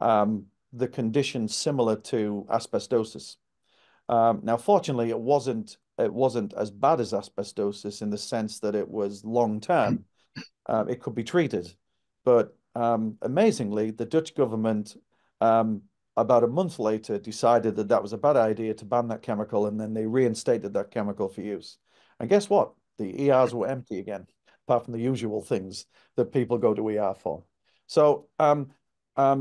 the condition similar to asbestosis. Now, fortunately, it wasn't as bad as asbestosis in the sense that it was long-term. It could be treated. But amazingly, the Dutch government, about a month later, decided that that was a bad idea to ban that chemical, and then they reinstated that chemical for use. And guess what? The ERs were empty again, apart from the usual things that people go to ER for. So I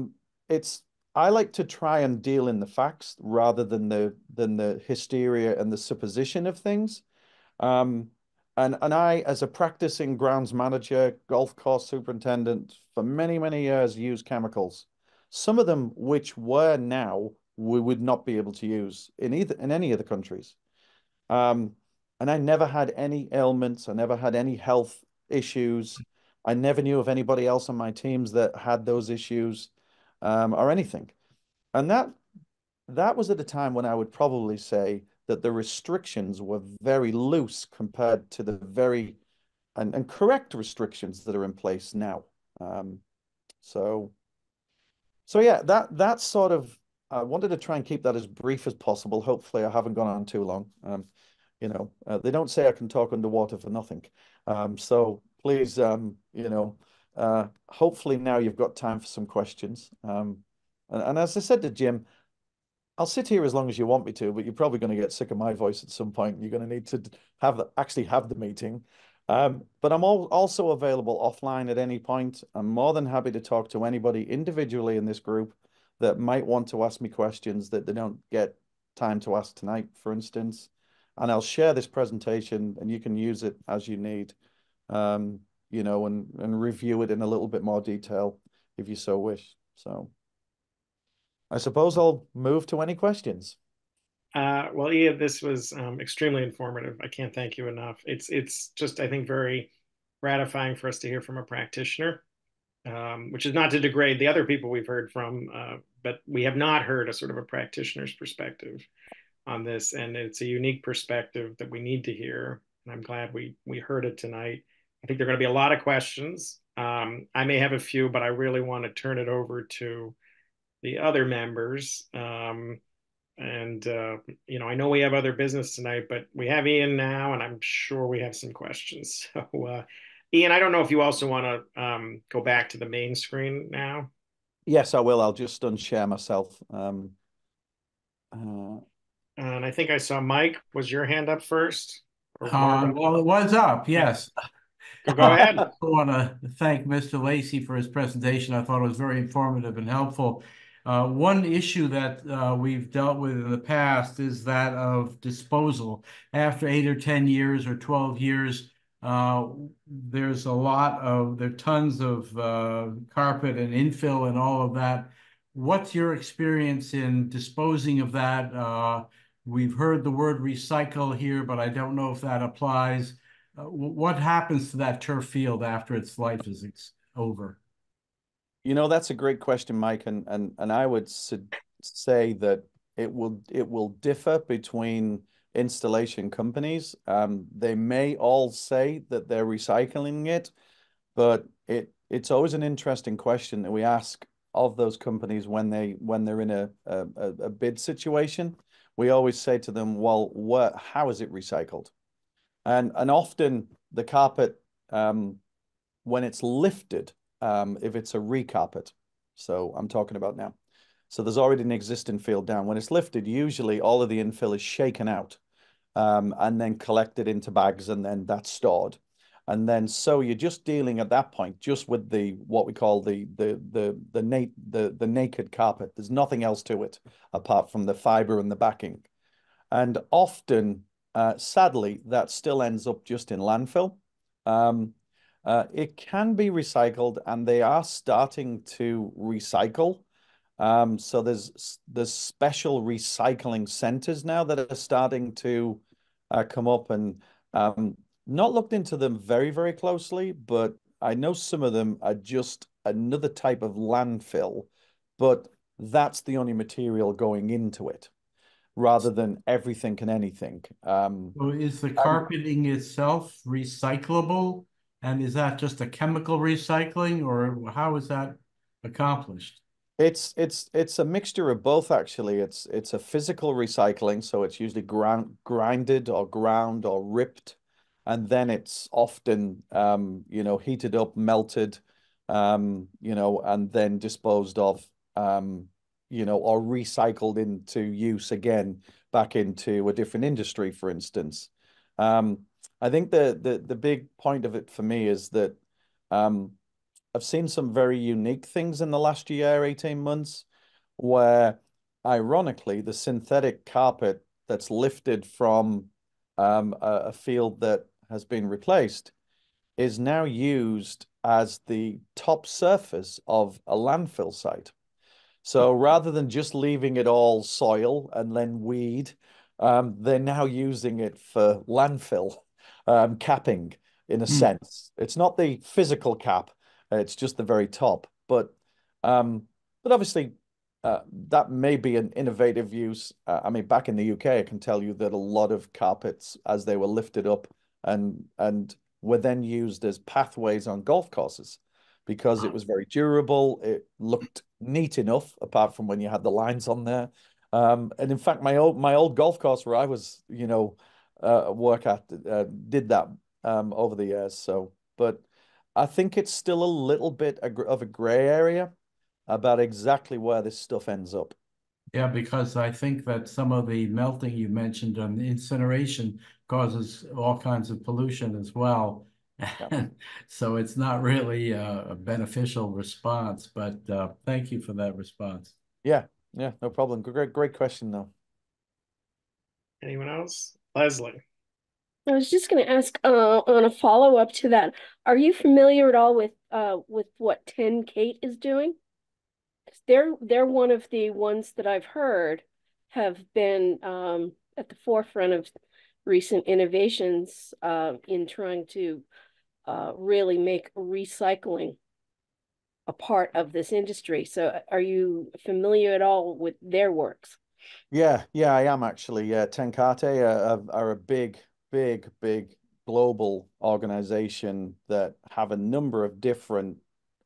like to try and deal in the facts rather than the hysteria and the supposition of things. And I, as a practicing grounds manager, golf course superintendent, for many, many years used chemicals. Some of them which were now, we would not be able to use in any of the countries. And I never had any ailments. I never had any health issues. I never knew of anybody else on my teams that had those issues or anything. And that was at a time when I would probably say that the restrictions were very loose compared to the very and correct restrictions that are in place now. So yeah, that sort of, I wanted to try and keep that as brief as possible. Hopefully I haven't gone on too long. You know, they don't say I can talk underwater for nothing. So please, you know, hopefully now you've got time for some questions. And as I said to Jim, I'll sit here as long as you want me to, but you're probably going to get sick of my voice at some point. You're going to need to actually have the meeting. But I'm also available offline at any point. I'm more than happy to talk to anybody individually in this group that might want to ask me questions that they don't get time to ask tonight, for instance. And I'll share this presentation, and you can use it as you need, you know, and review it in a little bit more detail if you so wish. So I suppose I'll move to any questions. Well, Ian, this was extremely informative. I can't thank you enough. It's just, I think, very gratifying for us to hear from a practitioner, which is not to degrade the other people we've heard from, but we have not heard a sort of a practitioner's perspective on this. And it's a unique perspective that we need to hear. And I'm glad we heard it tonight. I think there are going to be a lot of questions. I may have a few, but I really want to turn it over to the other members. You know, I know we have other business tonight, but we have Ian now, and I'm sure we have some questions. So, Ian, I don't know if you also want to go back to the main screen now. Yes, I will. I'll just unshare myself. And I think I saw Mike. Was your hand up first? Well, it was up, yes. Go ahead. I want to thank Mr. Lacey for his presentation. I thought it was very informative and helpful. One issue that we've dealt with in the past is that of disposal. After 8 or 10 years or 12 years, there's a lot of, there are tons of carpet and infill and all of that. What's your experience in disposing of that? We've heard the word recycle here, but I don't know if that applies. What happens to that turf field after its life is over? You know, that's a great question, Mike, and I would say that it will differ between installation companies. They may all say that they're recycling it, but it's always an interesting question that we ask of those companies when they're in a bid situation. We always say to them, well, how is it recycled? And often the carpet, when it's lifted, if it's a recarpet, so I'm talking about now. So there's already an existing field down. When it's lifted, usually all of the infill is shaken out and then collected into bags, and then that's stored. And then so you're just dealing at that point just with the what we call the naked carpet. There's nothing else to it apart from the fiber and the backing. And often, sadly, that still ends up just in landfill. It can be recycled, and they are starting to recycle. So there's special recycling centers now that are starting to come up, and not looked into them very, very closely, but I know some of them are just another type of landfill, but that's the only material going into it, rather than everything and anything. So is the carpeting itself recyclable? And is that just a chemical recycling, or how is that accomplished? It's a mixture of both, actually. It's a physical recycling, so it's usually grinded or ground or ripped, and then it's often you know, heated up, melted, you know, and then disposed of, you know, or recycled into use again back into a different industry, for instance. I think the big point of it for me is that I've seen some very unique things in the last year, 18 months, where ironically the synthetic carpet that's lifted from a field that has been replaced is now used as the top surface of a landfill site. So rather than just leaving it all soil and then weed, they're now using it for landfill. Capping, in a sense. It's not the physical cap, it's just the very top. But obviously, that may be an innovative use. I mean, back in the UK, I can tell you that a lot of carpets, as they were lifted up and were then used as pathways on golf courses, because it was very durable, it looked neat enough, apart from when you had the lines on there. And in fact, my old golf course where I was, you know, work at did that over the years. So, but I think it's still a little bit of a gray area about exactly where this stuff ends up. Yeah, because I think that some of the melting you mentioned on the incineration causes all kinds of pollution as well. Yeah. So it's not really a beneficial response, but thank you for that response. Yeah, no problem. Great question though. Anyone else? Leslie. I was just going to ask on a follow-up to that, are you familiar at all with what TenKate is doing? they're one of the ones that I've heard have been at the forefront of recent innovations in trying to really make recycling a part of this industry. So are you familiar at all with their works? Yeah, I am actually. TenKate are a big global organization that have a number of different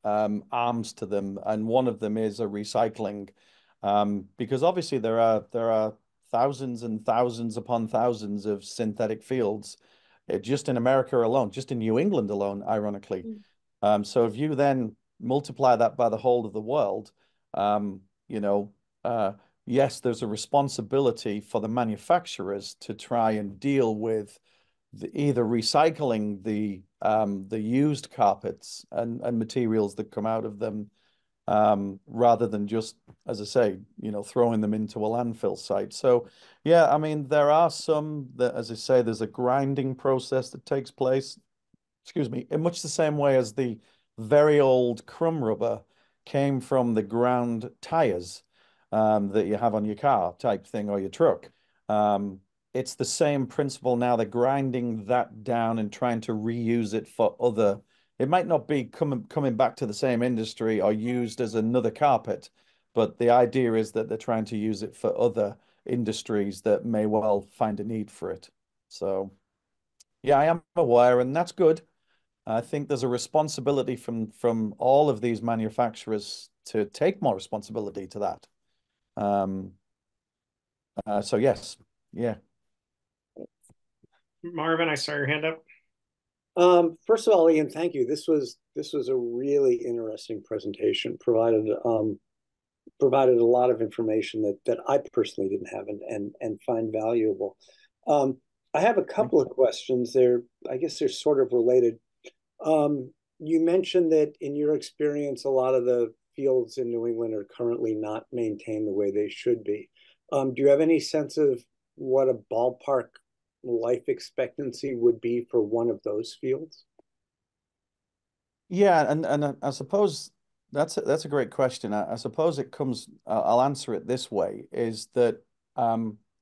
arms to them, and one of them is a recycling, because obviously there are thousands and thousands upon thousands of synthetic fields, just in America alone, just in New England alone, ironically. So if you then multiply that by the whole of the world, yes, there's a responsibility for the manufacturers to try and deal with either recycling the used carpets and materials that come out of them, rather than just, as I say, throwing them into a landfill site. So, yeah, I mean, there are some that, as I say, there's a grinding process that takes place, excuse me, in much the same way as the very old crumb rubber came from the ground tires that you have on your car type thing or your truck. It's the same principle now. They're grinding that down and trying to reuse it for other. It might not be coming back to the same industry or used as another carpet, but the idea is that they're trying to use it for other industries that may well find a need for it. So, yeah, I am aware, and that's good. I think there's a responsibility from all of these manufacturers to take more responsibility to that. So, yes. Yeah. Marvin, I saw your hand up. First of all, Ian, thank you. This was a really interesting presentation, provided a lot of information that I personally didn't have and find valuable. I have a couple of questions. I guess they're sort of related. You mentioned that in your experience, a lot of the fields in New England are currently not maintained the way they should be. Do you have any sense of what a ballpark life expectancy would be for one of those fields? Yeah, and I suppose that's a great question. I suppose it comes, I'll answer it this way, is that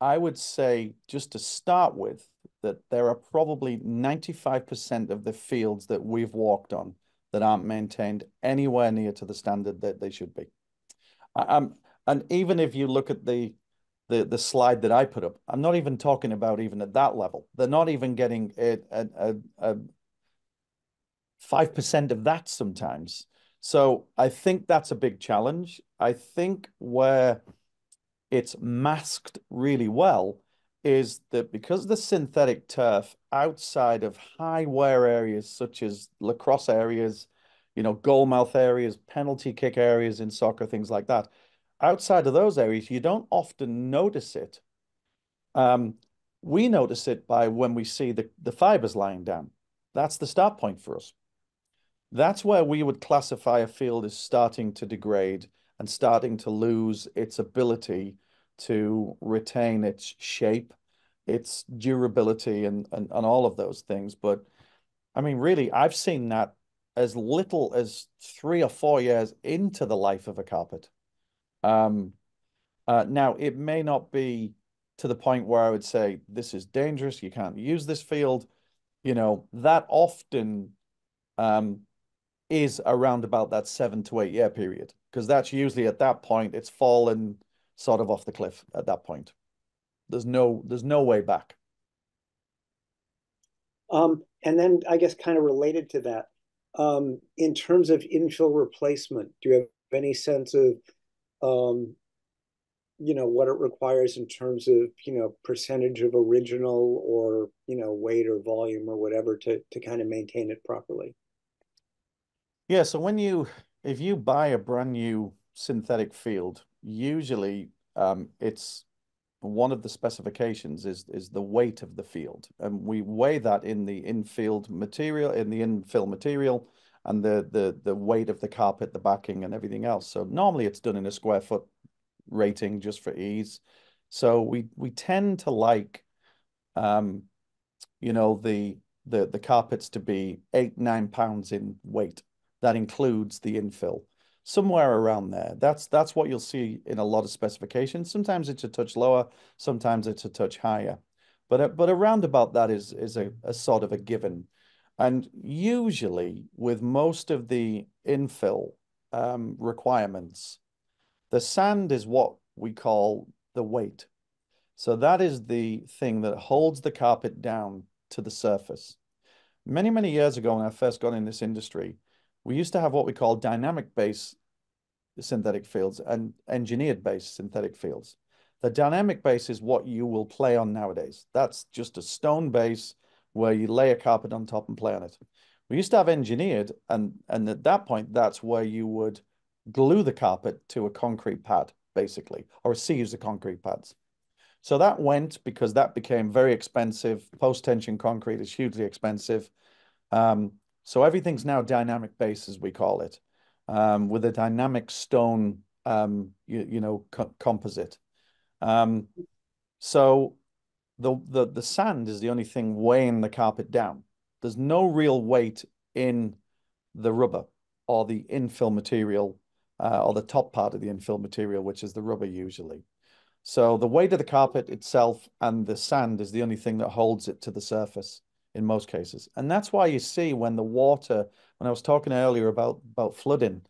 I would say, just to start with, that there are probably 95% of the fields that we've walked on that aren't maintained anywhere near to the standard that they should be. And even if you look at the slide that I put up, I'm not even talking about even at that level. They're not even getting a 5% of that sometimes. So I think that's a big challenge. I think where it's masked really well is that because the synthetic turf outside of high wear areas such as lacrosse areas, goalmouth areas, penalty kick areas in soccer, things like that, outside of those areas, you don't often notice it. We notice it by when we see the fibers lying down. That's the start point for us. That's where we would classify a field as starting to degrade and starting to lose its ability to retain its shape, its durability, and all of those things. But I mean, really, I've seen that as little as 3 or 4 years into the life of a carpet. Now, it may not be to the point where I would say this is dangerous, you can't use this field, that often is around about that 7 to 8 year period, because that's usually at that point it's fallen sort of off the cliff. At that point, there's no way back. And then I guess kind of related to that, in terms of infill replacement, do you have any sense of what it requires in terms of, percentage of original or, weight or volume or whatever to kind of maintain it properly? Yeah. So if you buy a brand new synthetic field, usually it's one of the specifications is the weight of the field. And we weigh that in the infill material, and the weight of the carpet, the backing, and everything else. So normally it's done in a square foot rating just for ease. So we tend to like, the carpets to be 8-9 pounds in weight. That includes the infill. somewhere around there. That's what you'll see in a lot of specifications. Sometimes it's a touch lower, sometimes it's a touch higher, but around about that is a sort of a given. And usually with most of the infill requirements, the sand is what we call the weight. So that is the thing that holds the carpet down to the surface. Many, many years ago when I first got in this industry, we used to have what we call dynamic-based synthetic fields and engineered-based synthetic fields. The dynamic base is what you will play on nowadays. That's just a stone base where you lay a carpet on top and play on it. We used to have engineered, and at that point, that's where you would glue the carpet to a concrete pad, basically, or a series of concrete pads. So that went because that became very expensive. Post-tension concrete is hugely expensive. So everything's now dynamic base, as we call it, with a dynamic stone, composite. So the sand is the only thing weighing the carpet down. There's no real weight in the rubber or the infill material or the top part of the infill material, which is the rubber usually. So the weight of the carpet itself and the sand is the only thing that holds it to the surface in most cases. And that's why you see when the water, when I was talking earlier about flooding,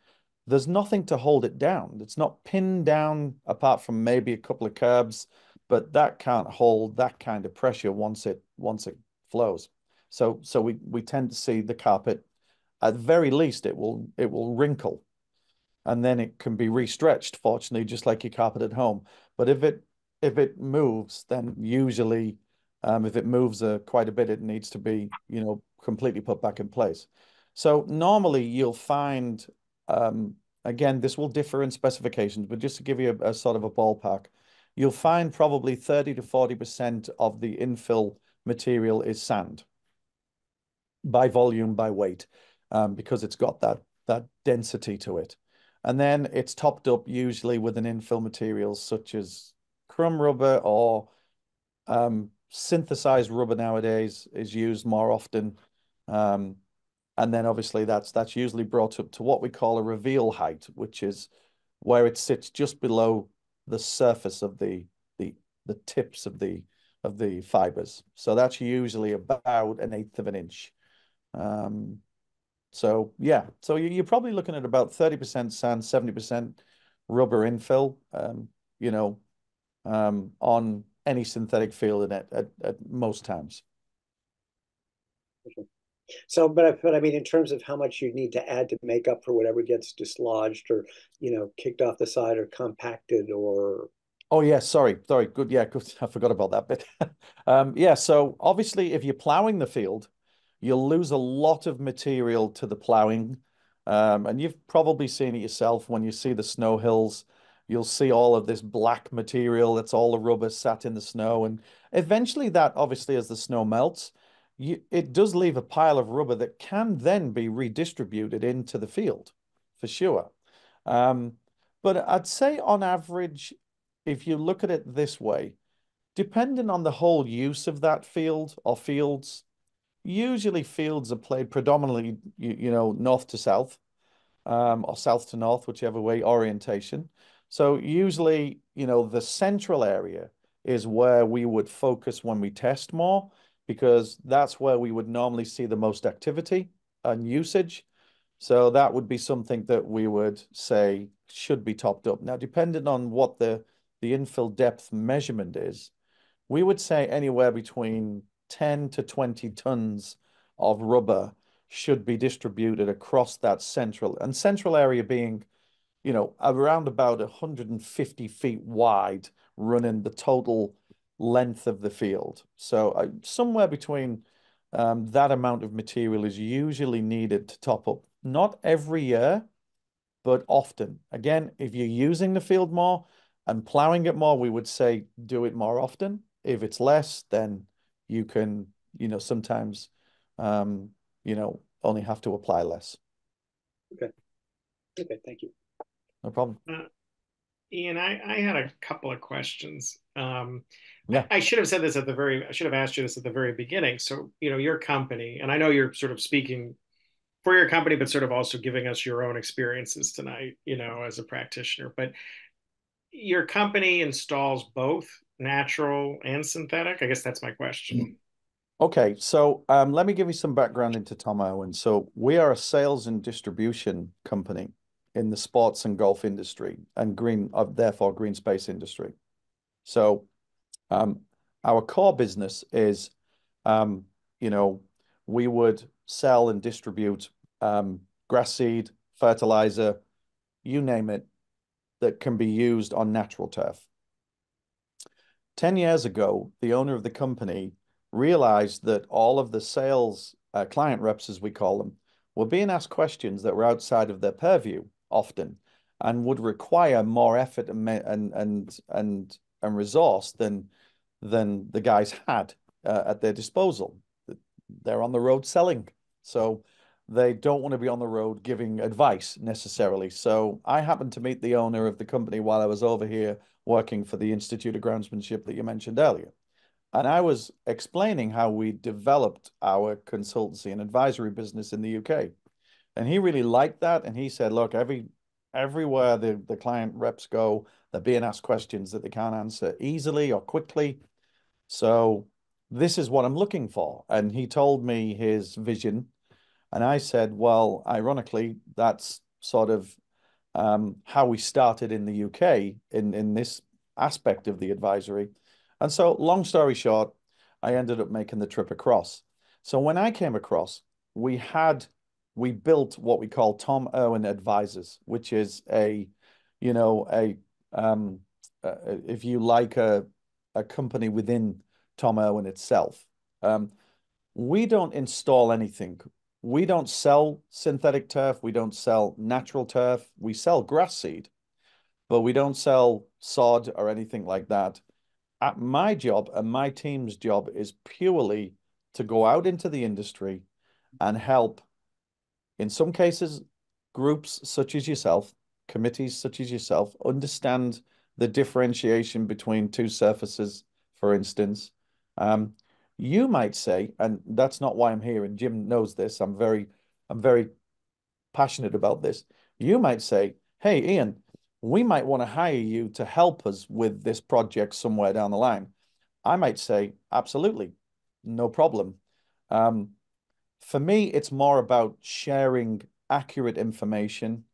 there's nothing to hold it down. It's not pinned down apart from maybe a couple of curbs, but that can't hold that kind of pressure once it flows. So we tend to see the carpet, at very least, it will wrinkle. And then it can be restretched, fortunately, just like your carpet at home. But if it moves, then usually if it moves quite a bit, it needs to be, completely put back in place. So normally you'll find, again, this will differ in specifications, but just to give you a sort of a ballpark, you'll find probably 30 to 40% of the infill material is sand by volume, by weight, because it's got that density to it. And then it's topped up usually with an infill material such as crumb rubber or synthesized rubber nowadays is used more often. And then obviously that's usually brought up to what we call a reveal height, which is where it sits just below the surface of the tips of the fibers. So that's usually about 1/8 of an inch. So yeah, so you're probably looking at about 30% sand, 70% rubber infill, on any synthetic field in it at most times. So, but I mean, in terms of how much you need to add to make up for whatever gets dislodged or, kicked off the side or compacted or. Oh yeah, sorry, good, yeah, good. I forgot about that bit. Yeah, so obviously if you're plowing the field, you'll lose a lot of material to the plowing. And you've probably seen it yourself when you see the snow hills, you'll see all of this black material. That's all the rubber sat in the snow. And eventually that, obviously, as the snow melts, it does leave a pile of rubber that can then be redistributed into the field, for sure. But I'd say on average, if you look at it this way, depending on the whole use of that field or fields, usually fields are played predominantly, north to south, or south to north, whichever way orientation. So usually, the central area is where we would focus when we test more, because that's where we would normally see the most activity and usage. So that would be something that we would say should be topped up. Now, depending on what the infill depth measurement is, we would say anywhere between 10 to 20 tons of rubber should be distributed across that central area being, around about 150 feet wide, running the total length of the field. So somewhere between that amount of material is usually needed to top up. Not every year, but often. Again, if you're using the field more and plowing it more, we would say do it more often. If it's less, then you can, sometimes, only have to apply less. Okay. Okay, thank you. No problem. Ian, I had a couple of questions. Yeah. I should have said this I should have asked you this at the very beginning. So, your company, and I know you're sort of speaking for your company, but sort of also giving us your own experiences tonight, you know, as a practitioner. But your company installs both natural and synthetic? I guess that's my question. Okay, so let me give you some background into Tom Irwin. So we are a sales and distribution company in the sports and golf industry and green space industry. So our core business is, you know, we would sell and distribute grass seed, fertilizer, you name it, that can be used on natural turf. 10 years ago, the owner of the company realized that all of the sales client reps, as we call them, were being asked questions that were outside of their purview often and would require more effort and resource than the guys had at their disposal. They're on the road selling, so they don't want to be on the road giving advice necessarily. So I happened to meet the owner of the company while I was over here working for the Institute of Groundsmanship that you mentioned earlier. And I was explaining how we developed our consultancy and advisory business in the UK. And he really liked that. And he said, look, everywhere the client reps go, they're being asked questions that they can't answer easily or quickly. So this is what I'm looking for. And he told me his vision. And I said, well, ironically, that's sort of how we started in the UK in this aspect of the advisory. And so long story short, I ended up making the trip across. So when I came across, we built what we call Tom Irwin Advisors, which is a, you know, if you like, a company within Tom Irwin itself. We don't install anything. We don't sell synthetic turf. We don't sell natural turf. We sell grass seed, but we don't sell sod or anything like that. My job and my team's job is purely to go out into the industry and help, in some cases, groups such as yourself, committees such as yourself, understand the differentiation between two surfaces, for instance. You might say, and that's not why I'm here, and Jim knows this, I'm very passionate about this. You might say, hey, Ian, we might want to hire you to help us with this project somewhere down the line. I might say, absolutely, no problem. For me, it's more about sharing accurate information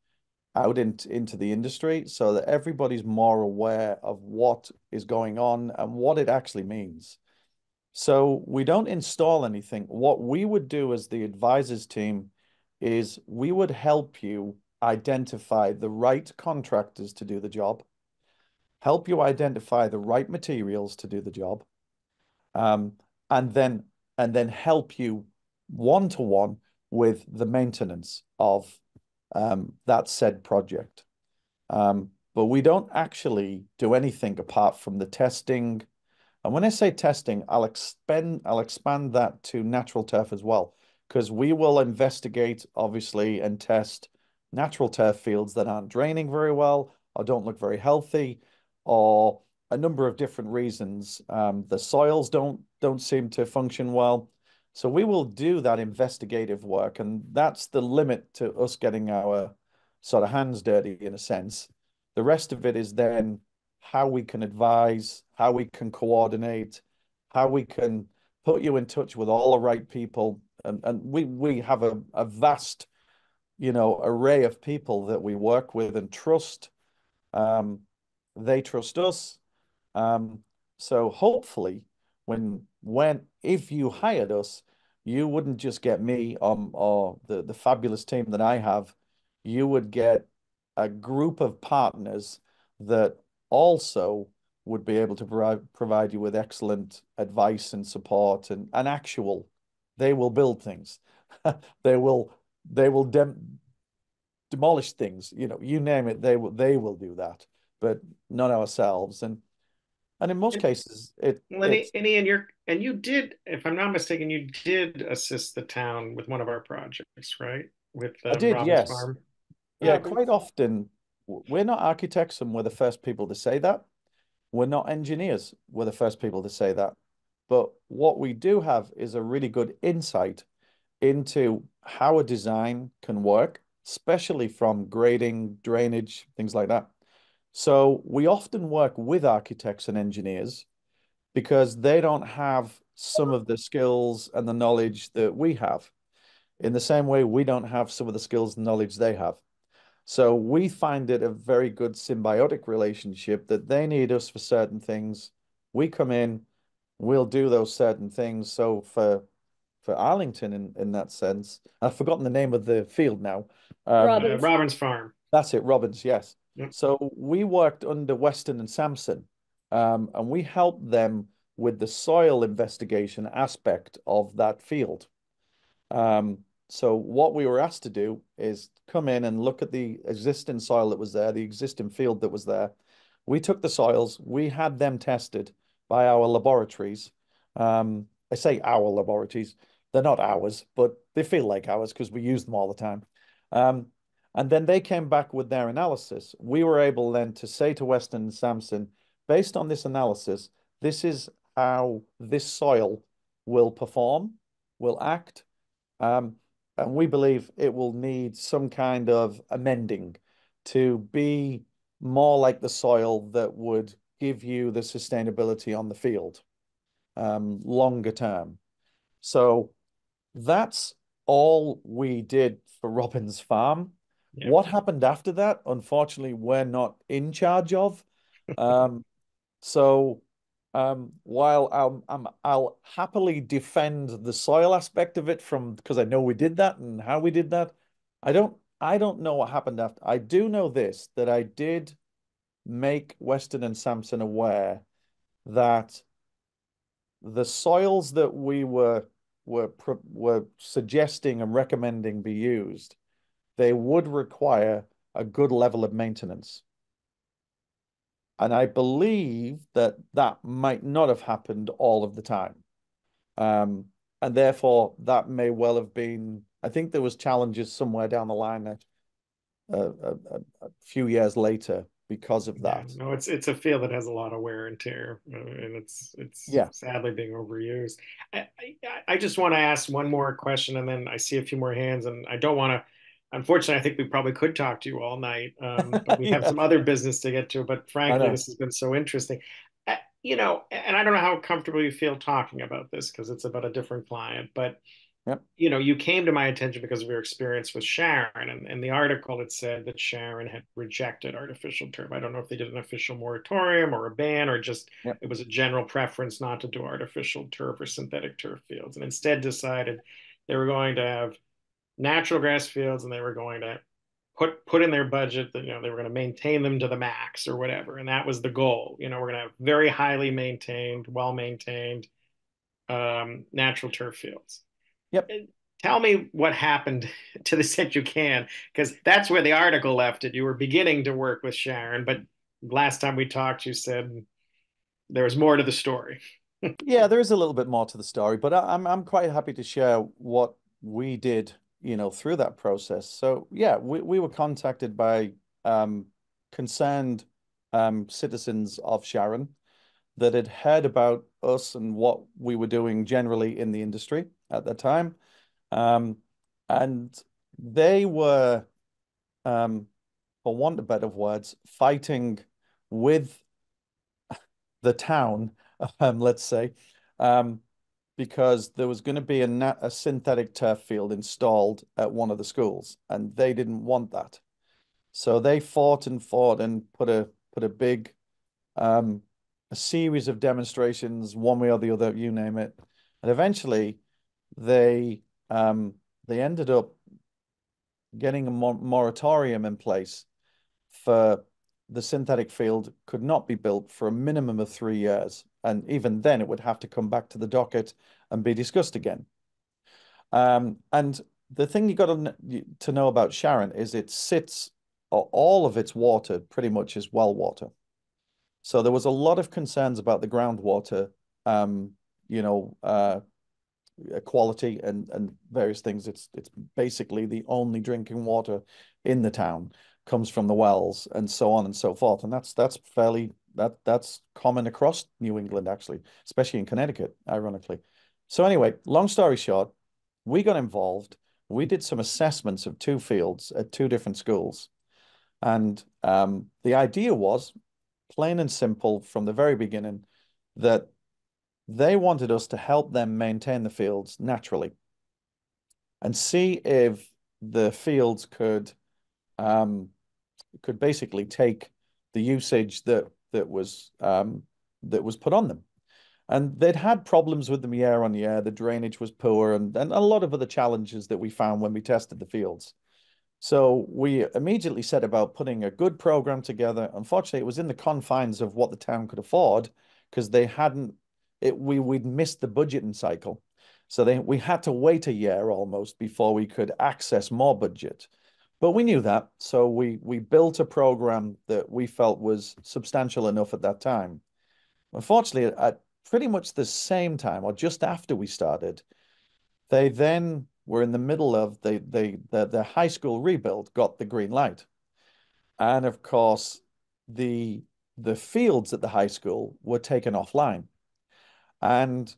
out into the industry so that everybody's more aware of what is going on and what it actually means. So we don't install anything. What we would do as the advisors team is we would help you identify the right contractors to do the job, help you identify the right materials to do the job, and then help you one-to-one with the maintenance of that said project. But we don't actually do anything apart from the testing. And when I say testing, I'll expand that to natural turf as well, because we will investigate, obviously, and test natural turf fields that aren't draining very well or don't look very healthy, or a number of different reasons. The soils don't seem to function well. So we will do that investigative work, and that's the limit to us getting our sort of hands dirty in a sense. The rest of it is then how we can advise, how we can coordinate, how we can put you in touch with all the right people. And we have a vast, you know, array of people that we work with and trust. They trust us. So hopefully, if you hired us, you wouldn't just get me or the fabulous team that I have. You would get a group of partners that also would be able to provide you with excellent advice and support and actual. They will build things. They will demolish things, you know, you name it, they will do that, but not ourselves. And in most cases, and you did, if I'm not mistaken, you did assist the town with one of our projects, right? With I did, Robbins, yes. Farm. Yeah, quite often. We're not architects, and we're the first people to say that. We're not engineers. We're the first people to say that. But what we do have is a really good insight into how a design can work, especially from grading, drainage, things like that. So we often work with architects and engineers because they don't have some of the skills and the knowledge that we have. In the same way, we don't have some of the skills and knowledge they have. So we find it a very good symbiotic relationship that they need us for certain things. We come in, we'll do those certain things. So for Arlington, in that sense, I've forgotten the name of the field now. Robbins. Robbins Farm. That's it, Robbins, yes. Yep. So we worked under Weston and Sampson, and we helped them with the soil investigation aspect of that field. So what we were asked to do is come in and look at the existing soil that was there, the existing field that was there. We took the soils, we had them tested by our laboratories. I say our laboratories, they're not ours, but they feel like ours because we use them all the time. And then they came back with their analysis. We were able then to say to Weston and Sampson, based on this analysis, this is how this soil will perform, will act, and we believe it will need some kind of amending to be more like the soil that would give you the sustainability on the field longer term. So that's all we did for Robbins Farm. Yep. What happened after that, unfortunately, we're not in charge of. While I'll happily defend the soil aspect of it because I know we did that and how we did that, I don't know what happened after. I do know this, that I did make Weston and Sampson aware that the soils that we were suggesting and recommending be used, they would require a good level of maintenance. And I believe that that might not have happened all of the time. And therefore, that may well have been, I think there was challenges somewhere down the line a few years later because of that. Yeah, no, it's a field that has a lot of wear and tear, and it's yeah, sadly being overused. I just want to ask one more question, and then I see a few more hands, and I don't want to, unfortunately, I think we probably could talk to you all night, but we have yeah, some other business to get to. But frankly, this has been so interesting, and I don't know how comfortable you feel talking about this because it's about a different client. But, yep, you came to my attention because of your experience with Sharon. And in the article, it said that Sharon had rejected artificial turf. I don't know if they did an official moratorium or a ban or just yep, it was a general preference not to do artificial turf or synthetic turf fields, and instead decided they were going to have natural grass fields, and they were going to put in their budget that they were going to maintain them to the max or whatever, and that was the goal. We're going to have very highly maintained, well maintained natural turf fields. Yep. Tell me what happened to the extent you can, because that's where the article left it. You were beginning to work with Sharon, but last time we talked, you said there was more to the story. Yeah, there is a little bit more to the story, but I'm quite happy to share what we did through that process. So yeah, we were contacted by concerned citizens of Sharon that had heard about us and what we were doing generally in the industry at that time. And they were, for want of better words, fighting with the town, let's say, because there was going to be a synthetic turf field installed at one of the schools, and they didn't want that. So they fought and put a big a series of demonstrations, one way or the other, you name it. And eventually, they ended up getting a moratorium in place for the synthetic field could not be built for a minimum of 3 years. And even then it would have to come back to the docket and be discussed again. And the thing you got to know about Sharon is it sits, or all of its water pretty much is well water. So there was a lot of concerns about the groundwater, quality and various things. It's basically the only drinking water in the town comes from the wells and so on and so forth. And that's fairly... That's common across New England, actually, especially in Connecticut, ironically. So anyway, long story short, we got involved. We did some assessments of two fields at two different schools. And the idea was, plain and simple from the very beginning, that they wanted us to help them maintain the fields naturally and see if the fields could basically take the usage that was put on them. And they'd had problems with them year on year. The drainage was poor, and a lot of other challenges that we found when we tested the fields. So we immediately set about putting a good program together. Unfortunately, it was in the confines of what the town could afford, because they hadn't, we'd missed the budgeting cycle. So we had to wait a year almost before we could access more budget. But we knew that, so we built a program that we felt was substantial enough at that time. Unfortunately, at pretty much the same time, or just after we started, they then were in the middle of the high school rebuild, got the green light. And of course, the fields at the high school were taken offline. And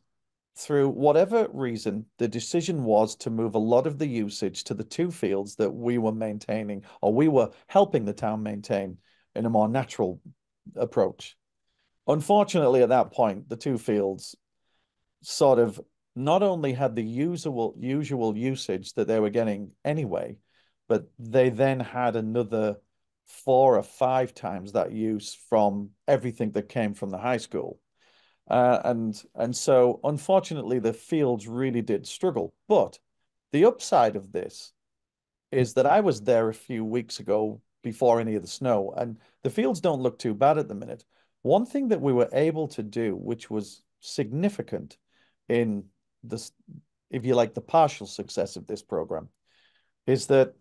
through whatever reason, the decision was to move a lot of the usage to the two fields that we were maintaining, or we were helping the town maintain in a more natural approach. Unfortunately, at that point, the two fields sort of not only had the usual usage that they were getting anyway, but they then had another 4 or 5 times that use from everything that came from the high school. And so, unfortunately, the fields really did struggle. But the upside of this is that I was there a few weeks ago before any of the snow, and the fields don't look too bad at the minute. One thing that we were able to do, which was significant in this, if you like, the partial success of this program, is that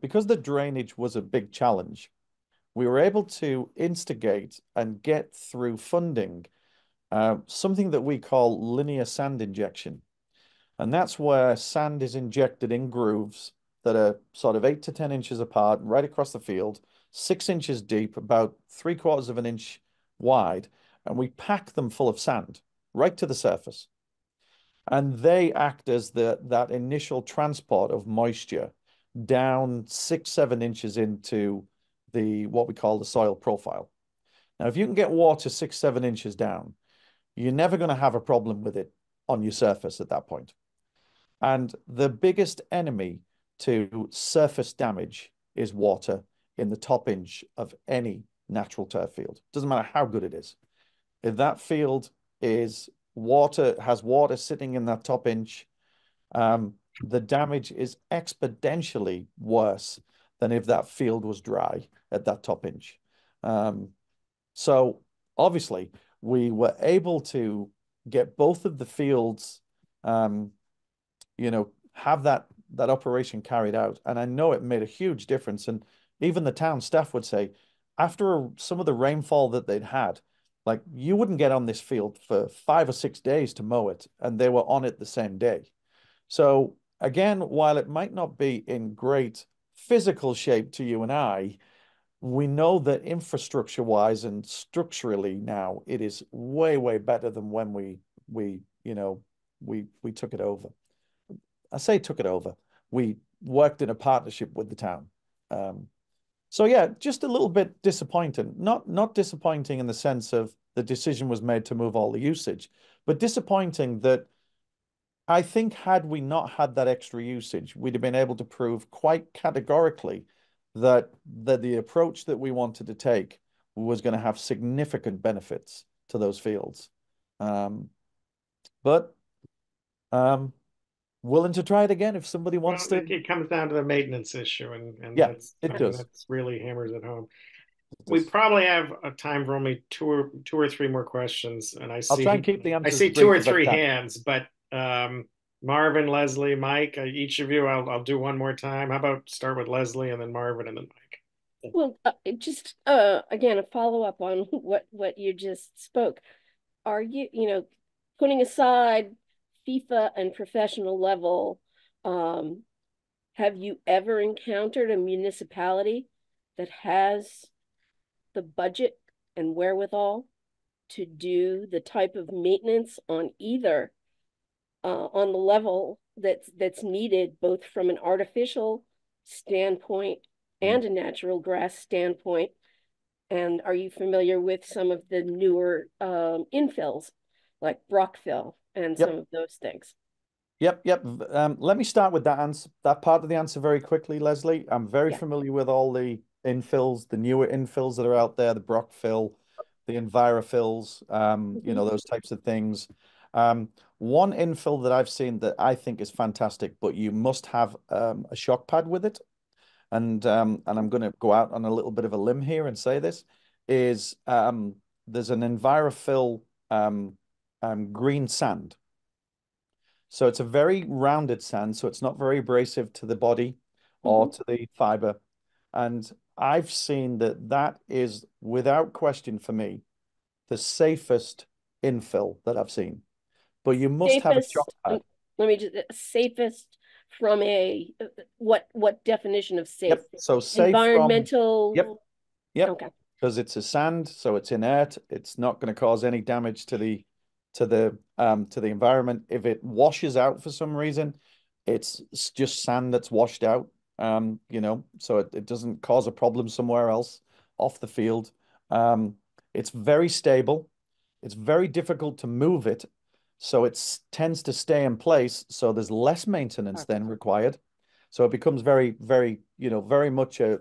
because the drainage was a big challenge, we were able to instigate and get through funding something that we call linear sand injection. And that's where sand is injected in grooves that are sort of 8 to 10 inches apart, right across the field, 6 inches deep, about 3/4 of an inch wide. And we pack them full of sand right to the surface. And they act as that initial transport of moisture down 6-7 inches into the, what we call the soil profile. Now, if you can get water 6-7 inches down, you're never going to have a problem with it on your surface at that point. And the biggest enemy to surface damage is water in the top inch of any natural turf field. Doesn't matter how good it is. If that field has water sitting in that top inch, the damage is exponentially worse than if that field was dry at that top inch. So obviously, we were able to get both of the fields, have that operation carried out. And I know it made a huge difference. And even the town staff would say, after some of the rainfall that they'd had, like, you wouldn't get on this field for 5 or 6 days to mow it, and they were on it the same day. So again, while it might not be in great physical shape to you and I, we know that infrastructure-wise and structurally now, it is way, way better than when we took it over. I say took it over. We worked in a partnership with the town. So yeah, just a little bit disappointing. Not disappointing in the sense of the decision was made to move all the usage, but disappointing that I think had we not had that extra usage, we'd have been able to prove quite categorically that the approach that we wanted to take was going to have significant benefits to those fields. But willing to try it again if somebody wants to. It comes down to the maintenance issue, and yeah, it does. That really hammers it home. We probably have a time for only two or three more questions, and I'll try and keep the answers. I see 2 or 3 hands, but Marvin, Leslie, Mike, each of you, I'll do one more time. How about start with Leslie and then Marvin and then Mike? Well, again, a follow up on what you just spoke. Are you putting aside FIFA and professional level, have you ever encountered a municipality that has the budget and wherewithal to do the type of maintenance on the level that's needed both from an artificial standpoint and a natural grass standpoint. And are you familiar with some of the newer infills like Brockfill and some of those things? Yep. Let me start with that answer, that part of the answer very quickly, Leslie. I'm very familiar with all the infills, the newer infills that are out there, the Brockfill, the Envirofills, you know, those types of things. One infill that I've seen that I think is fantastic, but you must have a shock pad with it. And I'm going to go out on a little bit of a limb here and say this, is there's an Envirofill green sand. So it's a very rounded sand, so it's not very abrasive to the body or to the fiber. And I've seen that that is, without question for me, the safest infill that I've seen. But you must have a shock pad. Let me just, safest from a, what definition of safe? So safe environmental. Okay. Because it's a sand, so it's inert. It's not going to cause any damage to the environment. If it washes out for some reason, it's just sand that's washed out. You know, so it doesn't cause a problem somewhere else off the field. It's very stable. It's very difficult to move it, so it tends to stay in place. So there's less maintenance then required. So it becomes very, very, you know, very much a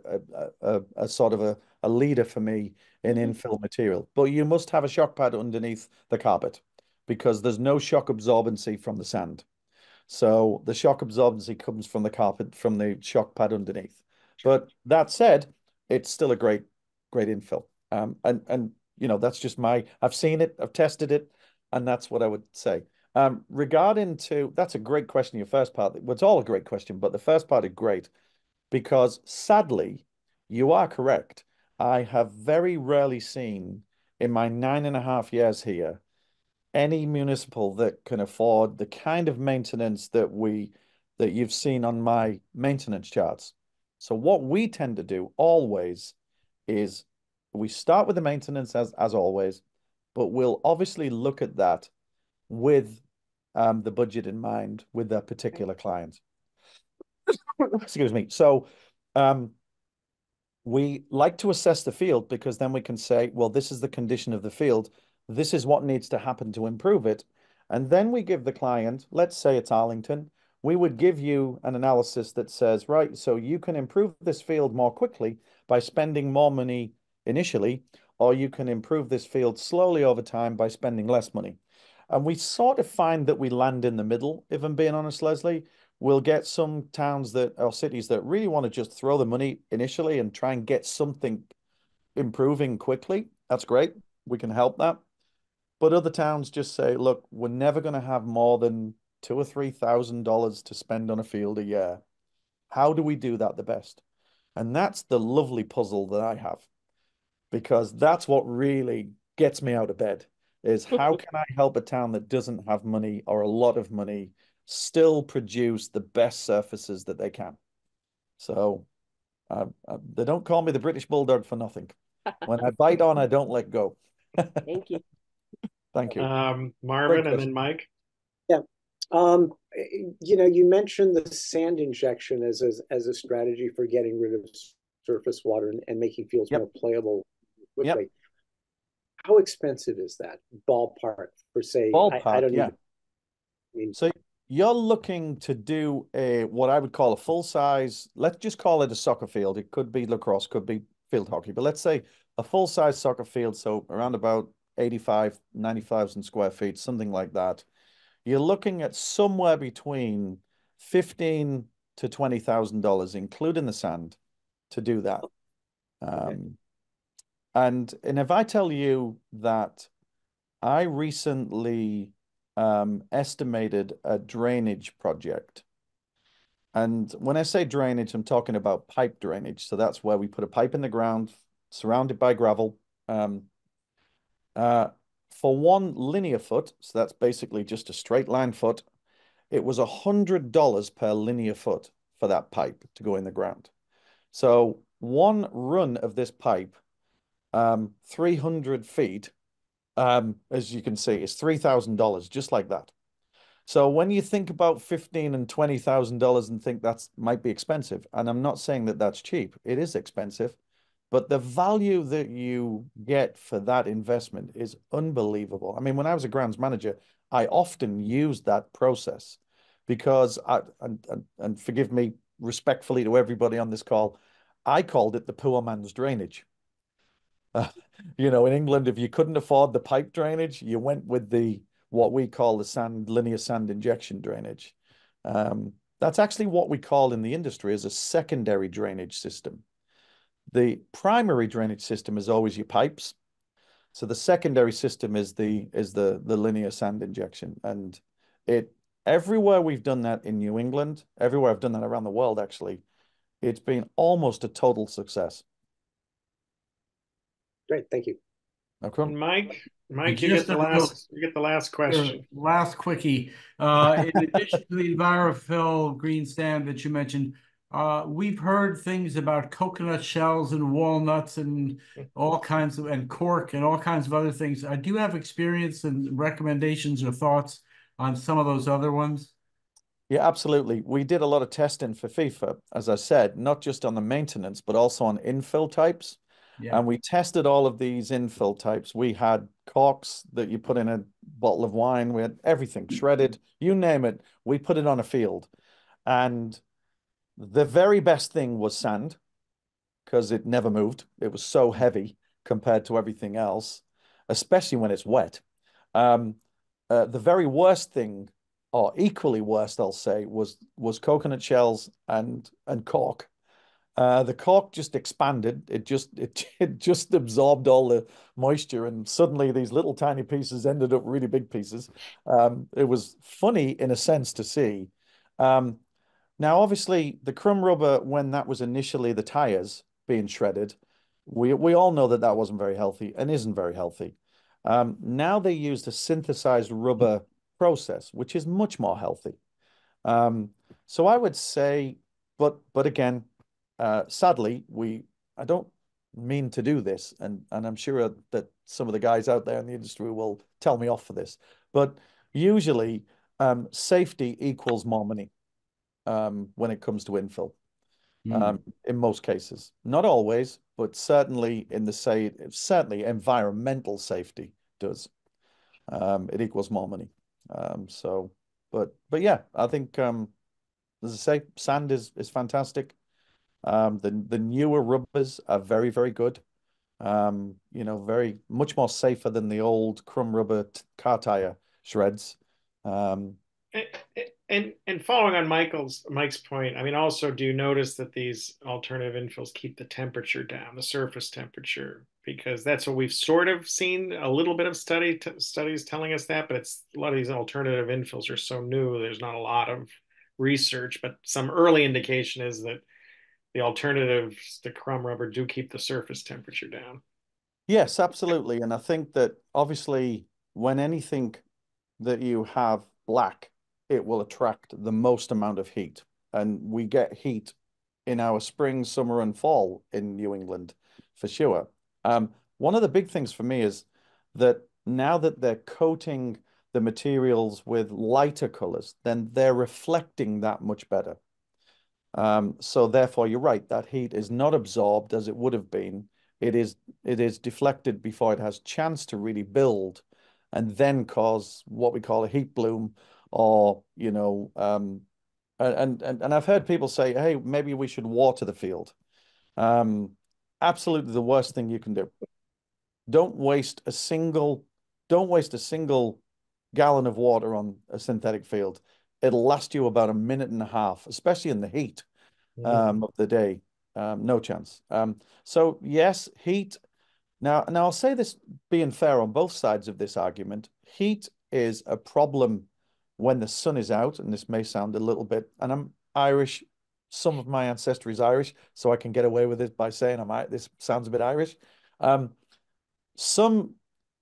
sort of a leader for me in infill material. But you must have a shock pad underneath the carpet because there's no shock absorbency from the sand. So the shock absorbency comes from the carpet, from the shock pad underneath. But that said, it's still a great, great infill. And you know, that's just my, I've seen it, I've tested it. And that's what I would say. Regarding to, that's a great question, your first part. Well, it's all a great question, but the first part is great because sadly, you are correct. I have very rarely seen in my 9.5 years here, any municipal that can afford the kind of maintenance that you've seen on my maintenance charts. So what we tend to do always is we start with the maintenance as always, but we'll obviously look at that with the budget in mind with that particular client. Excuse me. So we like to assess the field because then we can say, well, this is the condition of the field. This is what needs to happen to improve it. And then we give the client, let's say it's Arlington, we would give you an analysis that says, right, so you can improve this field more quickly by spending more money initially, or you can improve this field slowly over time by spending less money. And we sort of find that we land in the middle, if I'm being honest, Leslie. We'll get some towns that or cities that really want to just throw the money initially and try and get something improving quickly. That's great. We can help that. But other towns just say, look, we're never going to have more than $2,000 or $3,000 to spend on a field a year. How do we do that the best? And that's the lovely puzzle that I have. Because that's what really gets me out of bed is how can I help a town that doesn't have money or a lot of money still produce the best surfaces that they can? So they don't call me the British Bulldog for nothing. When I bite on, I don't let go. Thank you. Thank you. Marvin and then Mike. Yeah. You know, you mentioned the sand injection as a strategy for getting rid of surface water and making fields more playable quickly. How expensive is that ballpark for say? Ballpark, I don't know. I mean, so you're looking to do a what I would call a full size. Let's just call it a soccer field. It could be lacrosse, could be field hockey, but let's say a full size soccer field. So around about 85, 90,000 square feet, something like that. You're looking at somewhere between $15,000 to $20,000, including the sand, to do that. And if I tell you that I recently estimated a drainage project, and when I say drainage, I'm talking about pipe drainage. So that's where we put a pipe in the ground, surrounded by gravel, for 1 linear foot. So that's basically just a straight line foot. It was $100 per linear foot for that pipe to go in the ground. So one run of this pipe, 300 feet, as you can see, is $3,000, just like that. So when you think about $15,000 and $20,000 and think that might be expensive, and I'm not saying that that's cheap, it is expensive, but the value that you get for that investment is unbelievable. I mean, when I was a grounds manager, I often used that process because, and forgive me respectfully to everybody on this call, I called it the poor man's drainage. You know, in England, if you couldn't afford the pipe drainage, you went with the what we call the sand, linear sand injection drainage. That's actually what we call in the industry as a secondary drainage system. The primary drainage system is always your pipes. So the secondary system is the linear sand injection. And it everywhere we've done that in New England, everywhere I've done that around the world, actually, it's been almost a total success. Great, thank you. Okay. Mike, you get the last question. Last quickie. In addition to the EnviroPhil green stand that you mentioned, we've heard things about coconut shells and walnuts and all kinds of, and cork and all kinds of other things. Do you have experience and recommendations or thoughts on some of those other ones? Yeah, absolutely. We did a lot of testing for FIFA, as I said, not just on the maintenance, but also on infill types. Yeah. And we tested all of these infill types. We had corks that you put in a bottle of wine. We had everything shredded, you name it. We put it on a field. And the very best thing was sand because it never moved. It was so heavy compared to everything else, especially when it's wet. The very worst thing, or equally worst, I'll say, was coconut shells and cork. The cork just expanded. It just absorbed all the moisture, and suddenly these little tiny pieces ended up really big pieces. It was funny in a sense to see. Now, obviously, the crumb rubber, when that was initially the tires being shredded, we all know that that wasn't very healthy and isn't very healthy. Now they use the synthesized rubber process, which is much more healthy. So I would say, but again. Sadly, I don't mean to do this, and I'm sure that some of the guys out there in the industry will tell me off for this, but usually safety equals more money when it comes to infill, in most cases. Not always, but certainly certainly environmental safety does. It equals more money. But yeah, I think, as I say, sand is fantastic. The newer rubbers are very, very good, you know, very much more safer than the old crumb rubber car tire shreds. And following on Mike's point, I mean, also do you notice that these alternative infills keep the temperature down, the surface temperature, because that's what we've sort of seen a little bit of studies telling us that, but it's a lot of these alternative infills are so new, there's not a lot of research, but some early indication is that the alternatives to crumb rubber do keep the surface temperature down. Yes, absolutely. And I think that obviously when anything that you have black, it will attract the most amount of heat. And we get heat in our spring, summer, and fall in New England for sure. One of the big things for me is that now that they're coating the materials with lighter colors, then they're reflecting that much better. So therefore, you're right, that heat is not absorbed as it would have been. It is deflected before it has chance to really build and then cause what we call a heat bloom or, you know, and I've heard people say, hey, maybe we should water the field. Absolutely the worst thing you can do. Don't waste a single gallon of water on a synthetic field. It'll last you about a minute and a half, especially in the heat of the day. No chance. So yes, heat. Now I'll say this, being fair on both sides of this argument, heat is a problem when the sun is out, and this may sound a little bit, and I'm Irish, some of my ancestry is Irish, so I can get away with it by saying this sounds a bit Irish. When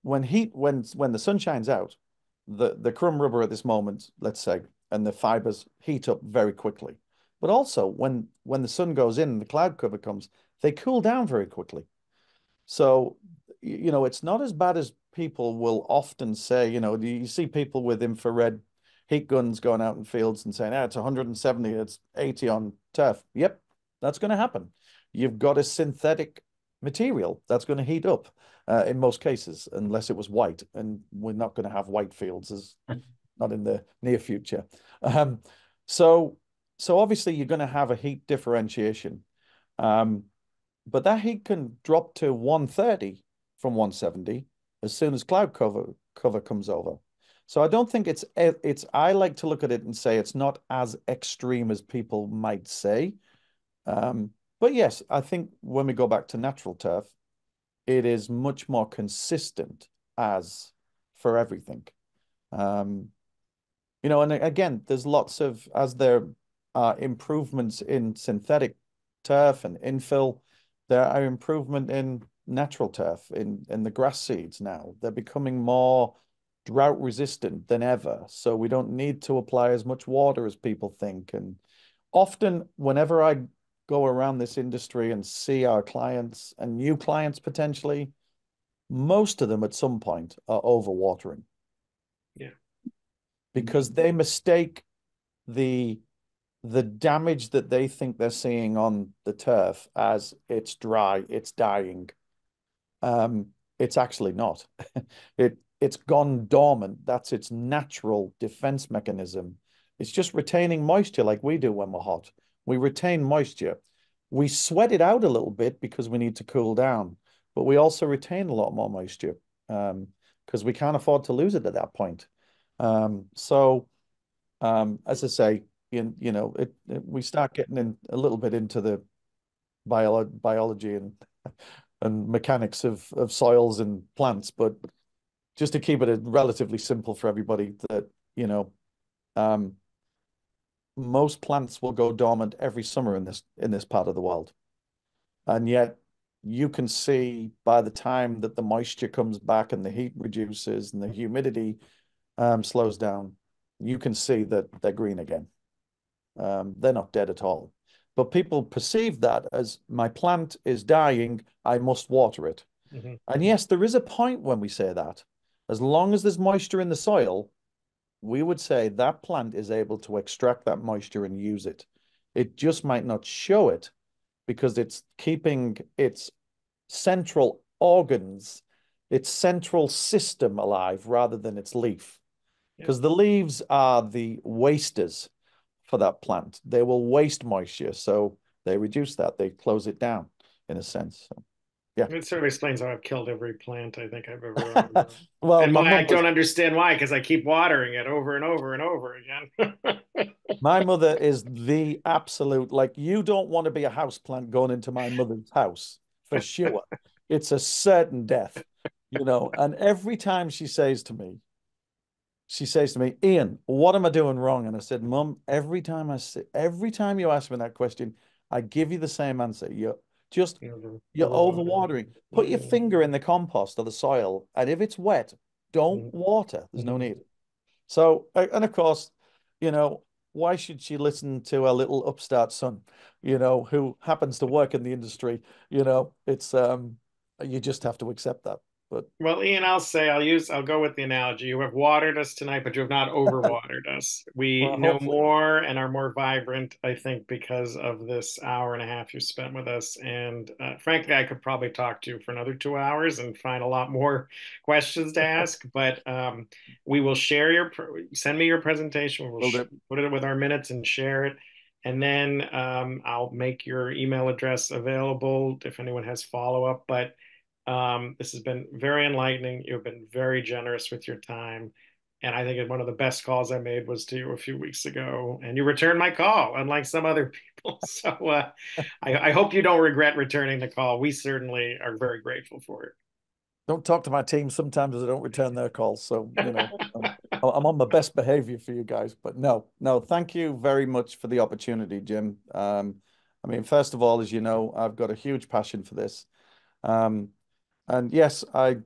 the sun shines out, the crumb rubber at this moment, let's say, and the fibers heat up very quickly. But also when the sun goes in and the cloud cover comes, they cool down very quickly. So, you know, it's not as bad as people will often say. You know, you see people with infrared heat guns going out in fields and saying, it's 170, it's 80 on turf. Yep, that's going to happen. You've got a synthetic material that's going to heat up in most cases, unless it was white, and we're not going to have white fields, as not in the near future. So obviously you're going to have a heat differentiation, but that heat can drop to 130 from 170 as soon as cloud cover comes over. So I don't think it's I like to look at it and say it's not as extreme as people might say. But yes, I think when we go back to natural turf, it is much more consistent as for everything. You know, and again, there's lots of, as there are improvements in synthetic turf and infill, there are improvement in natural turf, in the grass seeds now. They're becoming more drought resistant than ever. So we don't need to apply as much water as people think. And often whenever I go around this industry and see our clients and new clients potentially, most of them at some point are overwatering. Yeah. Because they mistake the damage that they think they're seeing on the turf as it's dry, it's dying. It's actually not. It's gone dormant. That's its natural defense mechanism. It's just retaining moisture like we do when we're hot. We retain moisture. We sweat it out a little bit because we need to cool down, but we also retain a lot more moisture because we can't afford to lose it at that point. So as I say, you know, we start getting in a little bit into the biology and mechanics of soils and plants, but just to keep it relatively simple for everybody, that, you know, most plants will go dormant every summer in this part of the world. And yet you can see by the time that the moisture comes back and the heat reduces and the humidity slows down, you can see that they're green again. They're not dead at all. But people perceive that as, my plant is dying, I must water it. Mm-hmm. And yes, there is a point when we say that. As long as there's moisture in the soil, we would say that plant is able to extract that moisture and use it. It just might not show it because it's keeping its central organs, its central system alive rather than its leaf. Because the leaves are the wasters for that plant. They will waste moisture, so they reduce that. They close it down in a sense. So, yeah. It sort of explains how I've killed every plant I think I've ever owned. Well, and why I don't understand why, because I keep watering it over and over and over again. My mother is the absolute, like, you don't want to be a house plant going into my mother's house, for sure. It's a certain death, you know. And every time she says to me, Ian, what am I doing wrong? And I said, Mum, every time you ask me that question, I give you the same answer. You're overwatering. Put your finger in the compost or the soil, and if it's wet, don't water. There's no need. So, and of course, you know, why should she listen to her little upstart son, you know, who happens to work in the industry? You know, it's you just have to accept that. But well, Ian, I'll go with the analogy. You have watered us tonight, but you have not overwatered us. We know more and are more vibrant, I think, because of this hour and a half you spent with us. And frankly, I could probably talk to you for another 2 hours and find a lot more questions to ask. But we will share send me your presentation. We'll put it with our minutes and share it. And then I'll make your email address available if anyone has follow-up. But this has been very enlightening. You've been very generous with your time. And I think one of the best calls I made was to you a few weeks ago, and you returned my call, unlike some other people. So I hope you don't regret returning the call. We certainly are very grateful for it. Don't talk to my team. Sometimes I don't return their calls. So, you know, I'm on my best behavior for you guys. But no, thank you very much for the opportunity, Jim. I mean, first of all, as you know, I've got a huge passion for this. And yes, I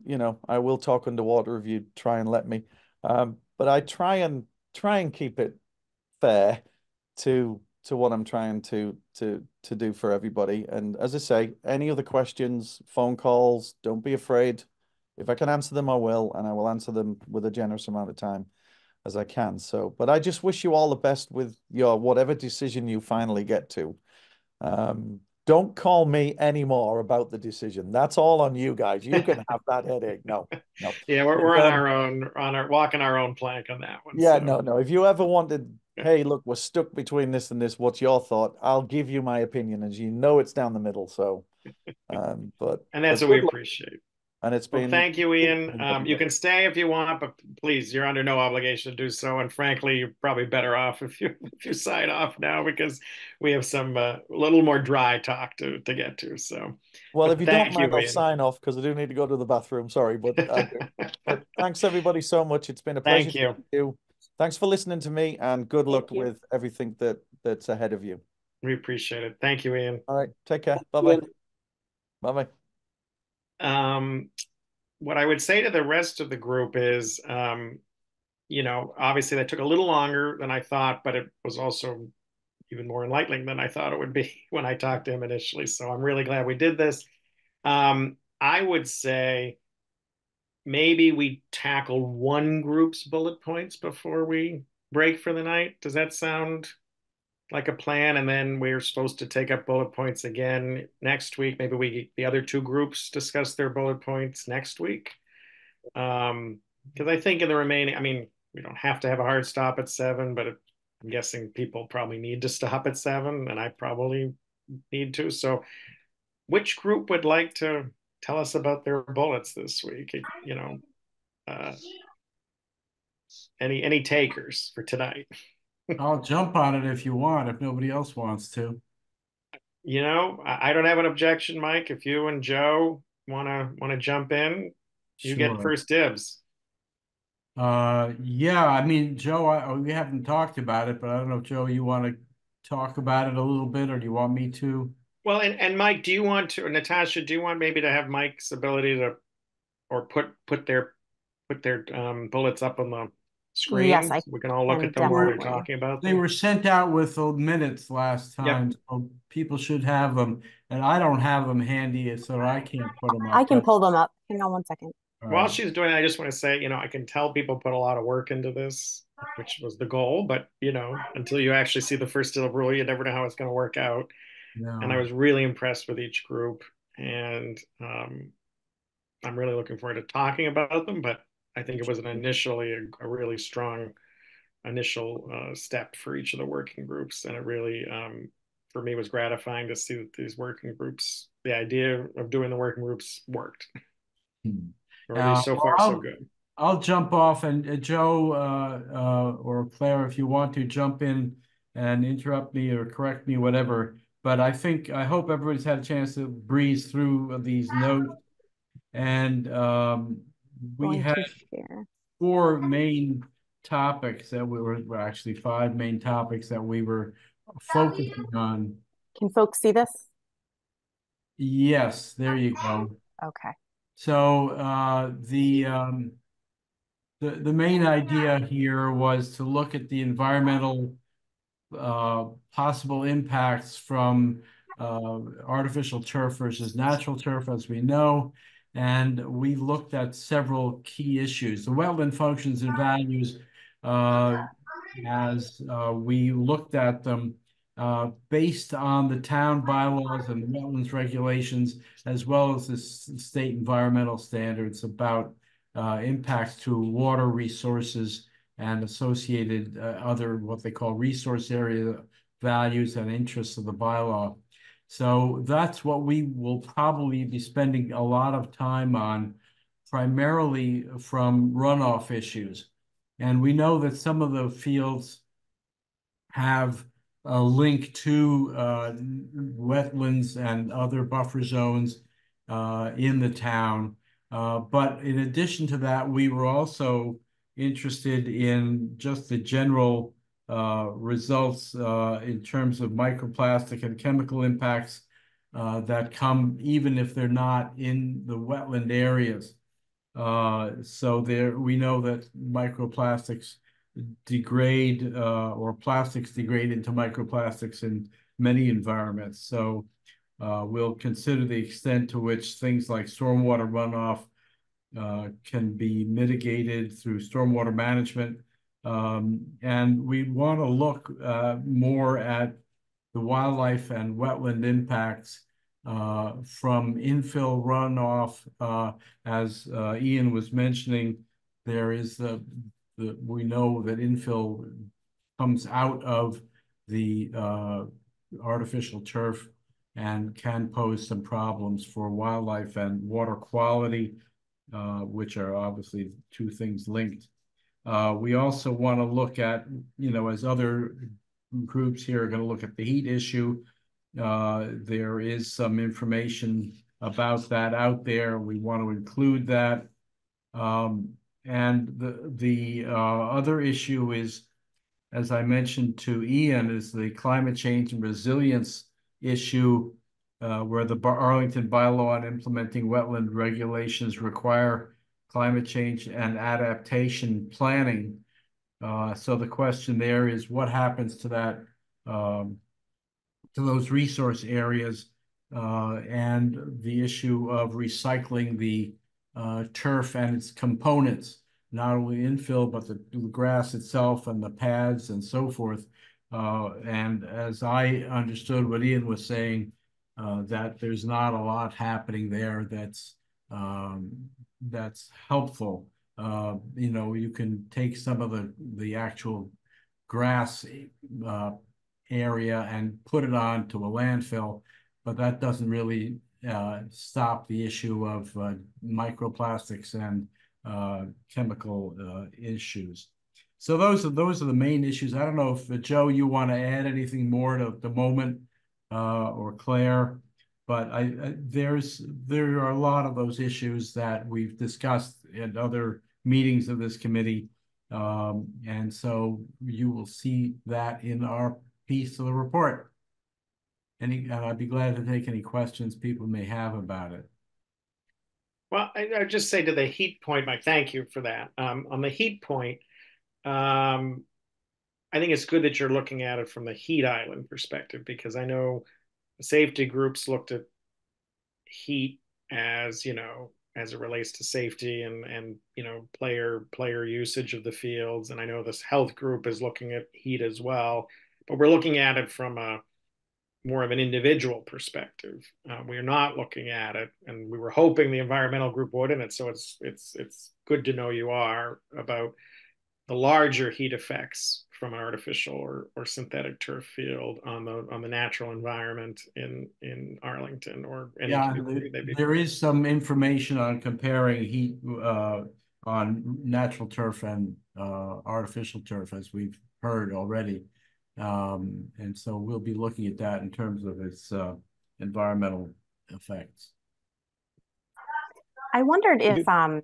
will talk underwater if you try and let me, but I try and keep it fair to what I'm trying to do for everybody. And as I say, any other questions, phone calls, don't be afraid. If I can answer them, I will, and I will answer them with a generous amount of time. as I can. So, but I just wish you all the best with your whatever decision you finally get to. Don't call me anymore about the decision. That's all on you guys. You can have that headache. No. Yeah, we're on our own, walking our own plank on that one. Yeah, so. No. If you ever wanted, hey, look, we're stuck between this and this, what's your thought? I'll give you my opinion, as you know, it's down the middle. So, but and that's what we appreciate. And it's been, well, thank you, Ian. You can stay if you want, but please, you're under no obligation to do so. And frankly, you're probably better off if you sign off now, because we have some little more dry talk to get to. So, well, but if you don't mind, I'll sign off because I do need to go to the bathroom. Sorry, but thanks everybody so much. It's been a pleasure. Thank you. Thanks for listening to me, and good luck with everything that's ahead of you. We appreciate it. Thank you, Ian. All right, take care. Bye bye. Bye bye. What I would say to the rest of the group is, you know, obviously that took a little longer than I thought, but it was also even more enlightening than I thought it would be when I talked to him initially. So I'm really glad we did this. I would say maybe we tackle one group's bullet points before we break for the night. Does that sound like a plan? And then we're supposed to take up bullet points again next week. Maybe the other two groups discuss their bullet points next week. Because I think in the remaining, I mean, we don't have to have a hard stop at 7, but I'm guessing people probably need to stop at 7, and I probably need to. So which group would like to tell us about their bullets this week? You know, any takers for tonight? I'll jump on it if you want, if nobody else wants to. You know, I don't have an objection, Mike. If you and Joe want to jump in, you get first dibs. Yeah, I mean, Joe, we haven't talked about it, but I don't know, Joe, you want to talk about it a little bit, or do you want me to? Well, and Mike, do you want to, or Natasha, do you want maybe to have Mike's ability to, or put their bullets up on the screen? Yes, we can all look at them while we're talking about them. They were sent out with the minutes last time, so people should have them. And I don't have them handy, so I can't put them up. I can pull them up. Hang on one second. While she's doing it, I just want to say, you know, I can tell people put a lot of work into this, which was the goal. But, you know, until you actually see the first deliverable, you never know how it's going to work out. No. And I was really impressed with each group. And I'm really looking forward to talking about them, but I think it was initially a really strong initial step for each of the working groups. And it really, for me, was gratifying to see that these working groups, the idea of doing the working groups worked. Or at least so far, so good. I'll jump off, and Joe or Claire, if you want to jump in and interrupt me or correct me, whatever. But I hope everybody's had a chance to breeze through these notes. And we had four main topics that were actually 5 main topics that we were focusing on. Can folks see this? Yes, there you go. Okay. So the main idea here was to look at the environmental possible impacts from artificial turf versus natural turf, as we know. And we looked at several key issues. The wetland functions and values, as we looked at them based on the town bylaws and the wetlands regulations, as well as the state environmental standards about impacts to water resources and associated other, what they call resource area values and interests of the bylaw. So that's what we will probably be spending a lot of time on, primarily from runoff issues. And we know that some of the fields have a link to wetlands and other buffer zones in the town. But in addition to that, we were also interested in just the general results in terms of microplastic and chemical impacts that come even if they're not in the wetland areas. So we know that microplastics degrade or plastics degrade into microplastics in many environments. So we'll consider the extent to which things like stormwater runoff can be mitigated through stormwater management And we want to look more at the wildlife and wetland impacts from infill runoff. As Ian was mentioning, there is we know that infill comes out of the artificial turf and can pose some problems for wildlife and water quality, which are obviously two things linked. We also want to look at, as other groups here are going to look at the heat issue. There is some information about that out there. We want to include that. And the other issue is, as I mentioned to Ian, is the climate change and resilience issue, where the Arlington bylaw and implementing wetland regulations require climate change and adaptation planning. So the question there is, what happens to that, to those resource areas, and the issue of recycling the turf and its components, not only infill, but the grass itself and the pads and so forth. And as I understood what Ian was saying, that there's not a lot happening there that's helpful. You can take some of the actual grass area and put it on to a landfill, but that doesn't really stop the issue of microplastics and chemical issues. So those are the main issues. I don't know if Joe, you want to add anything more to the moment, or Claire, but there are a lot of those issues that we've discussed at other meetings of this committee, and so you will see that in our piece of the report. And I'd be glad to take any questions people may have about it. Well, I just say to the heat point, Mike, thank you for that. On the heat point. I think it's good that you're looking at it from the heat island perspective, because I know safety groups looked at heat as, as it relates to safety and player usage of the fields. And I know this health group is looking at heat as well, but we're looking at it from a more of an individual perspective. We're not looking at it, and we were hoping the environmental group would, and so it's good to know you are about the larger heat effects from an artificial or synthetic turf field on the natural environment in Arlington or any community. There is some information on comparing heat on natural turf and artificial turf, as we've heard already, and so we'll be looking at that in terms of its environmental effects. I wondered if I'm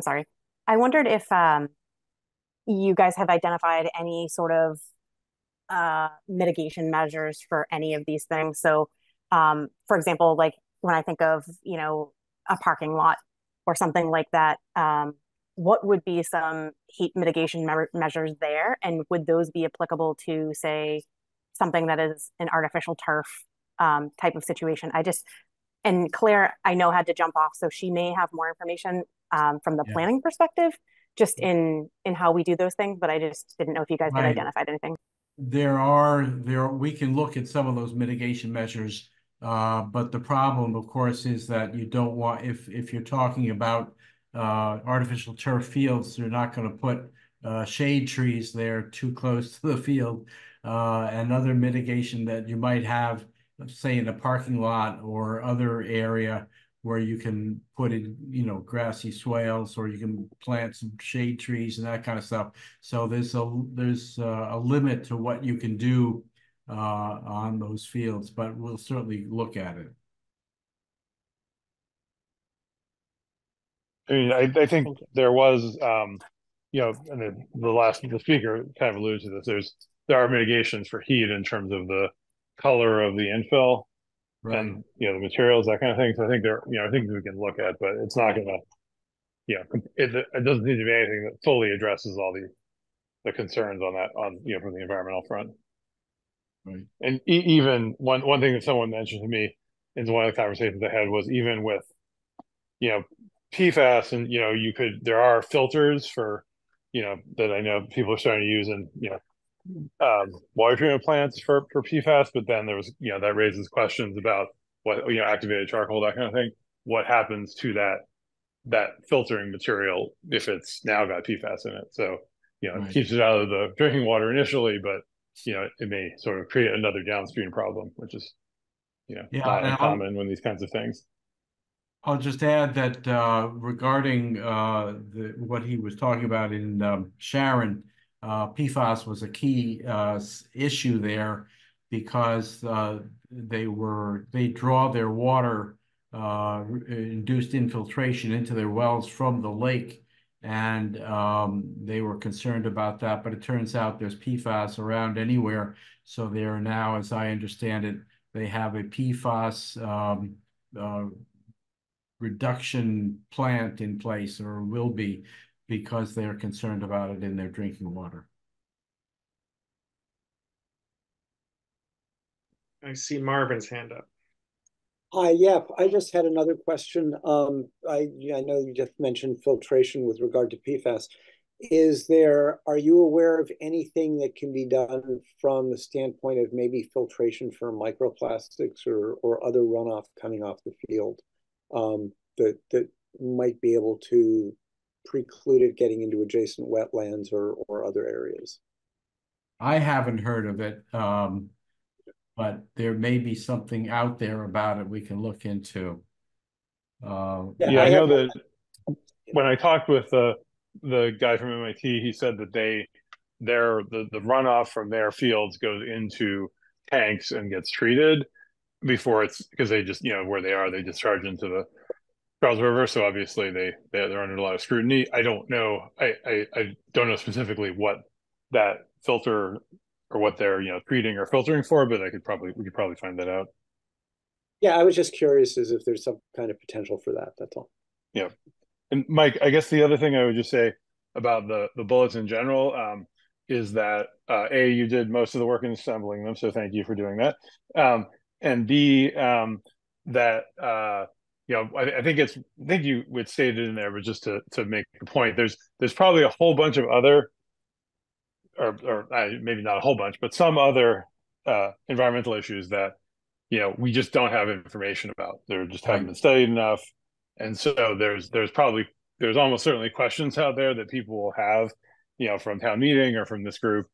sorry. I wondered if you guys have identified any sort of mitigation measures for any of these things. So, for example, like when I think of, a parking lot or something like that, what would be some heat mitigation measures there? And would those be applicable to, say, something that is an artificial turf type of situation? And Claire, I know, had to jump off, so she may have more information from the planning perspective, just in how we do those things, but I just didn't know if you guys had identified anything. We can look at some of those mitigation measures, but the problem, of course, is that you don't want, if you're talking about artificial turf fields, you're not gonna put shade trees there too close to the field. Another mitigation that you might have, say in a parking lot or other area, where you can put in, grassy swales, or you can plant some shade trees and that kind of stuff. So there's a limit to what you can do on those fields, but we'll certainly look at it. I mean, I think there was, and the speaker kind of alludes to this. There are mitigations for heat in terms of the color of the infill. Right. And the materials, that kind of thing. So I think we can look at, but it's not gonna, it doesn't need to be anything that fully addresses all the concerns on that from the environmental front. Right. And even one thing that someone mentioned to me in one of the conversations I had was, even with PFAS, and there are filters for you know, that I know people are starting to use in, you know, water treatment plants for PFAS. But then there was, you know, that raises questions about what, you know, activated charcoal, that kind of thing. What happens to that filtering material if it's now got PFAS in it? So, you know, right. It keeps it out of the drinking water initially, but, you know, it may sort of create another downstream problem, which is, you know, not uncommon when these kinds of things. I'll just add that regarding what he was talking about in Sharon, PFAS was a key issue there, because they draw their water induced infiltration into their wells from the lake, and they were concerned about that. But it turns out there's PFAS around anywhere, so they are now, as I understand it, they have a PFAS reduction plant in place, or will be, because they are concerned about it in their drinking water. I see Marvin's hand up. Hi, yeah, I just had another question. I know you just mentioned filtration with regard to PFAS. Are you aware of anything that can be done from the standpoint of maybe filtration for microplastics or other runoff coming off the field that might be able to preclude it getting into adjacent wetlands or other areas? I haven't heard of it. But there may be something out there about it we can look into. Yeah, I know that when I talked with the guy from MIT, he said that the runoff from their fields goes into tanks and gets treated before it's, because they just, you know, where they are, they discharge into the Charles River. So obviously they're under a lot of scrutiny. I don't know. I don't know specifically what that filter or what they're, you know, treating or filtering for, but we could probably find that out. Yeah, I was just curious as if there's some kind of potential for that. That's all. Yeah, and Mike, I guess the other thing I would just say about the bullets in general is that A, you did most of the work in assembling them, so thank you for doing that. And B, that you know, I think you would state it in there, but just to make the point, there's probably a whole bunch of other, or maybe not a whole bunch, but some other environmental issues that, you know, we just don't have information about. They just haven't been studied enough. And so there's almost certainly questions out there that people will have, you know, from town meeting or from this group,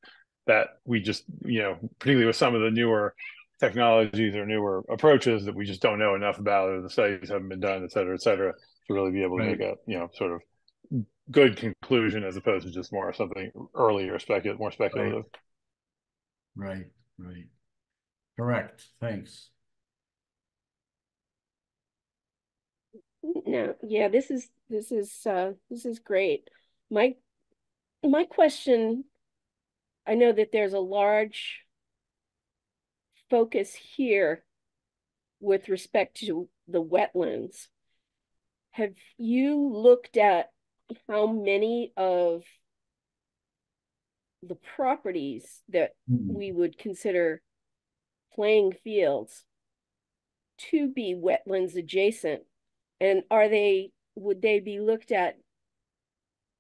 that we just, you know, particularly with some of the newer technologies or newer approaches, that we just don't know enough about, or the studies haven't been done, et cetera, to really be able to make a, you know, sort of good conclusion, as opposed to just more something earlier, more speculative. Right. Correct. Thanks. No, yeah, this is great. My question, I know that there's a large focus here with respect to the wetlands. Have you looked at how many of the properties that we would consider playing fields to be wetlands adjacent, and would they be looked at?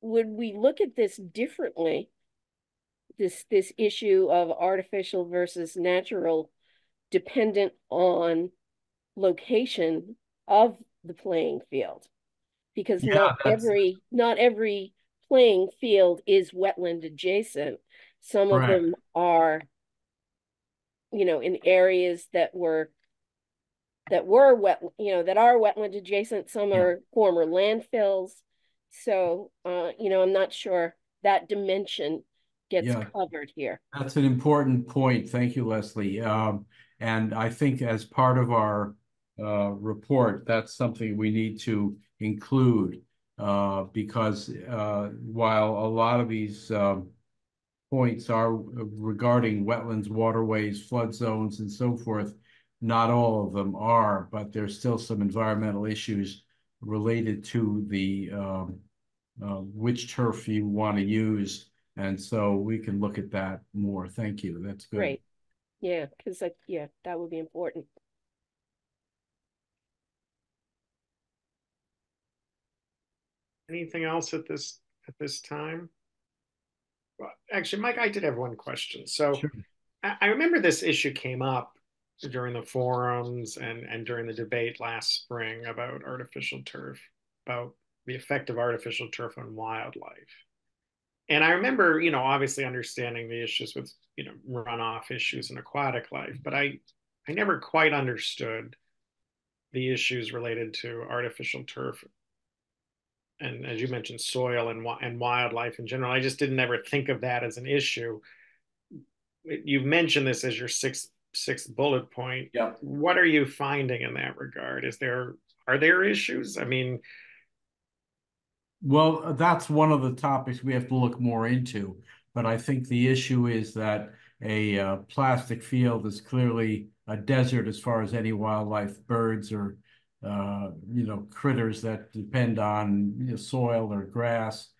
Would we look at this differently? This issue of artificial versus natural, dependent on location of the playing field. Because not every playing field is wetland adjacent. Some of them are, you know, in areas that were wet, you know, that are wetland adjacent. Some are former landfills. So, you know, I'm not sure that dimension gets covered here. That's an important point. Thank you, Leslie. And I think as part of our report, that's something we need to include, because while a lot of these points are regarding wetlands, waterways, flood zones, and so forth, not all of them are, but there's still some environmental issues related to the which turf you want to use, and so we can look at that more. Thank you. That's good. Great. Yeah, because that would be important. Anything else at this time? Actually, Mike, I did have one question. So sure. I remember this issue came up during the forums and during the debate last spring about artificial turf, about the effect of artificial turf on wildlife. And I remember, you know, obviously understanding the issues with, you know, runoff issues in aquatic life, but I never quite understood the issues related to artificial turf. And as you mentioned, soil and wildlife in general. I just didn't ever think of that as an issue. You've mentioned this as your sixth bullet point. Yeah. What are you finding in that regard? Are there issues? I mean, well, that's one of the topics we have to look more into. But I think the issue is that a plastic field is clearly a desert as far as any wildlife, birds or you know, critters that depend on, you know, soil or grass.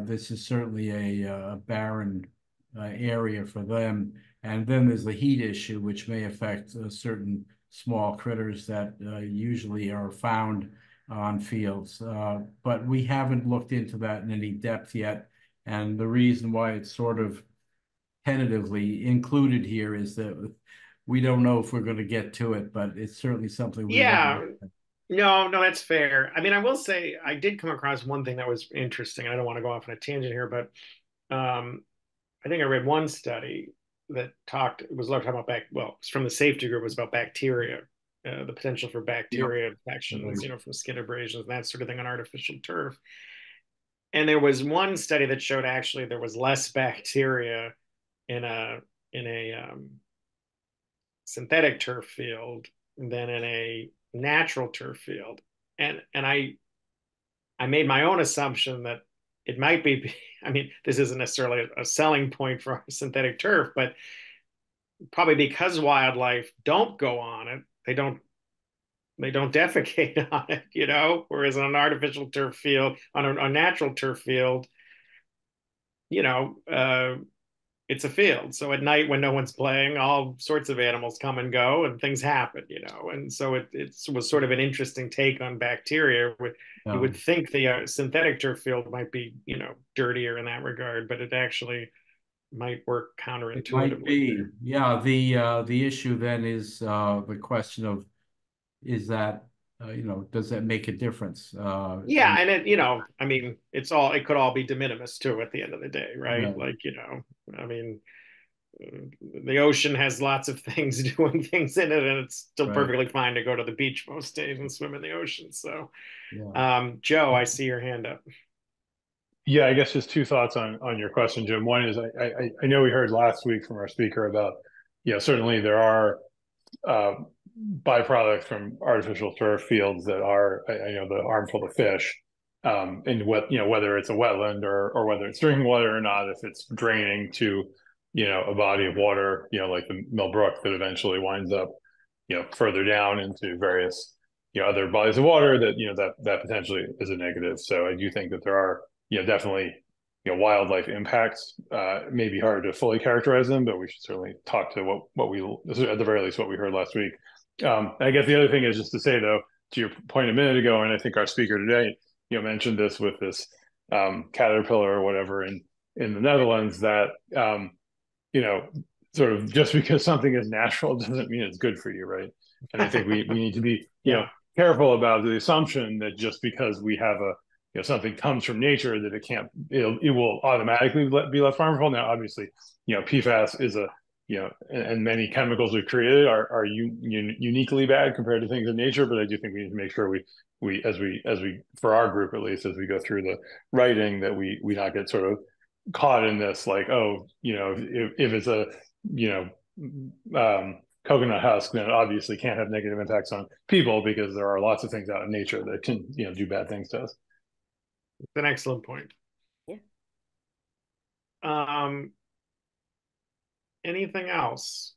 This is certainly a barren area for them. And then there's the heat issue, which may affect certain small critters that usually are found on fields, but we haven't looked into that in any depth yet. And the reason why it's sort of tentatively included here is that we don't know if we're going to get to it, but it's certainly something we haven't looked at. No, that's fair. I mean, I will say I did come across one thing that was interesting. I don't want to go off on a tangent here, but I think I read one study that it was from the safety group, it was about bacteria. The potential for bacteria infections, you know, from skin abrasions and that sort of thing on artificial turf. And there was one study that showed actually there was less bacteria in a synthetic turf field than in a natural turf field. And I made my own assumption that it might be, I mean, this isn't necessarily a selling point for synthetic turf, but probably because wildlife don't go on it, they don't defecate on it, you know, whereas on an artificial turf field, on a natural turf field, you know, it's a field. So at night when no one's playing, all sorts of animals come and go and things happen, you know. And so it was sort of an interesting take on bacteria. You would think the synthetic turf field might be, you know, dirtier in that regard, but it actually might work counterintuitively. It might be. Yeah, the issue then is the question of, is that, you know, does that make a difference? Yeah, and it, you know, I mean, it could all be de minimis too at the end of the day, right? Yeah. Like, you know, I mean, the ocean has lots of things doing things in it, and it's still perfectly fine to go to the beach most days and swim in the ocean. So, yeah. Joe, I see your hand up. Yeah, I guess just two thoughts on your question, Jim. One is I know we heard last week from our speaker about, you know, certainly there are byproducts from artificial turf fields that are, you know, harmful to fish, and what, you know, whether it's a wetland or whether it's drinking water or not, if it's draining to, you know, a body of water, you know, like the Millbrook that eventually winds up, you know, further down into various, you know, other bodies of water that, you know, that potentially is a negative. So I do think that there are, you know, definitely, you know, wildlife impacts. May be hard to fully characterize them, but we should certainly talk to what we, at the very least, what we heard last week. I guess the other thing is just to say, though, to your point a minute ago, and I think our speaker today, you know, mentioned this with this caterpillar or whatever in the Netherlands, that, you know, sort of just because something is natural doesn't mean it's good for you, right? And I think we need to be, you know, careful about the assumption that just because we have a, you know, something comes from nature that it will automatically be less harmful. Now, obviously, you know, PFAS is a, you know, and many chemicals we've created are uniquely bad compared to things in nature. But I do think we need to make sure we, for our group at least, as we go through the writing, that we not get sort of caught in this, like, oh, you know, if it's a, you know, coconut husk, then it obviously can't have negative impacts on people, because there are lots of things out in nature that can, you know, do bad things to us. It's an excellent point. Yeah. Anything else?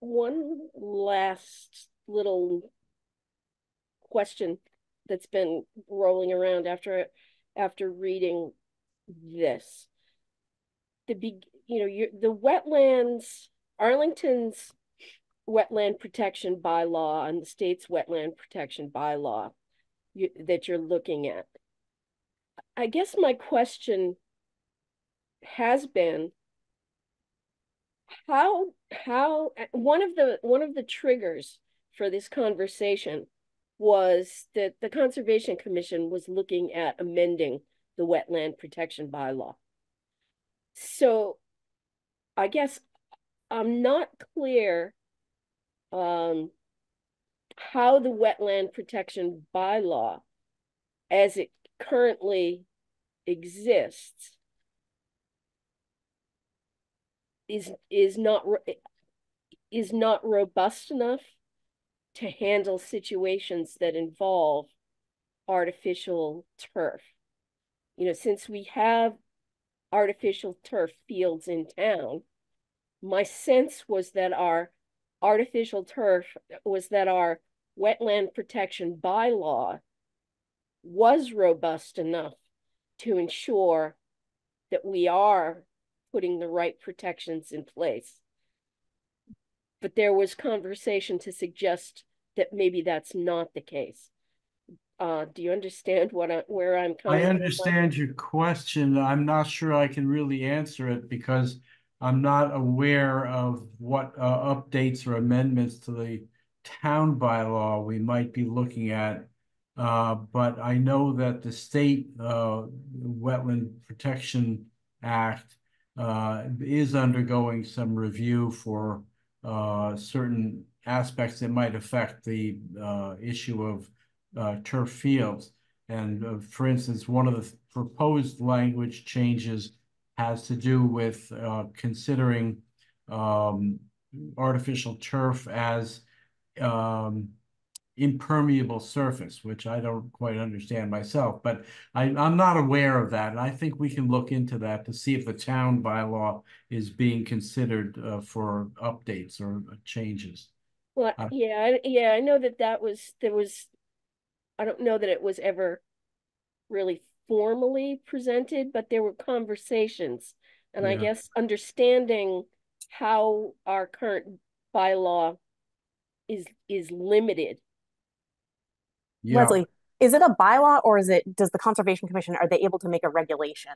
One last little question that's been rolling around after reading this. The wetlands, Arlington's wetland protection bylaw and the state's wetland protection bylaw that you're looking at. I guess my question has been how one of the triggers for this conversation was that the Conservation Commission was looking at amending the wetland protection bylaw. So I guess I'm not clear how the wetland protection bylaw as it currently exists is not robust enough to handle situations that involve artificial turf. You know, since we have artificial turf fields in town, my sense was that our artificial turf, was that our wetland protection bylaw was robust enough to ensure that we are putting the right protections in place. But there was conversation to suggest that maybe that's not the case. Do you understand what where I'm coming from? I understand your question. I'm not sure I can really answer it because I'm not aware of what updates or amendments to the town bylaw we might be looking at. But I know that the state Wetland Protection Act is undergoing some review for certain aspects that might affect the issue of turf fields. And for instance, one of the proposed language changes has to do with considering artificial turf as impermeable surface, which I don't quite understand myself, but I'm not aware of that. And I think we can look into that to see if the town bylaw is being considered for updates or changes. Well, yeah, I know that there was, I don't know that it was ever really formally presented, but there were conversations. And yeah. I guess understanding how our current bylaw is limited. Yeah. Leslie, is it a bylaw or does the Conservation Commission, are they able to make a regulation?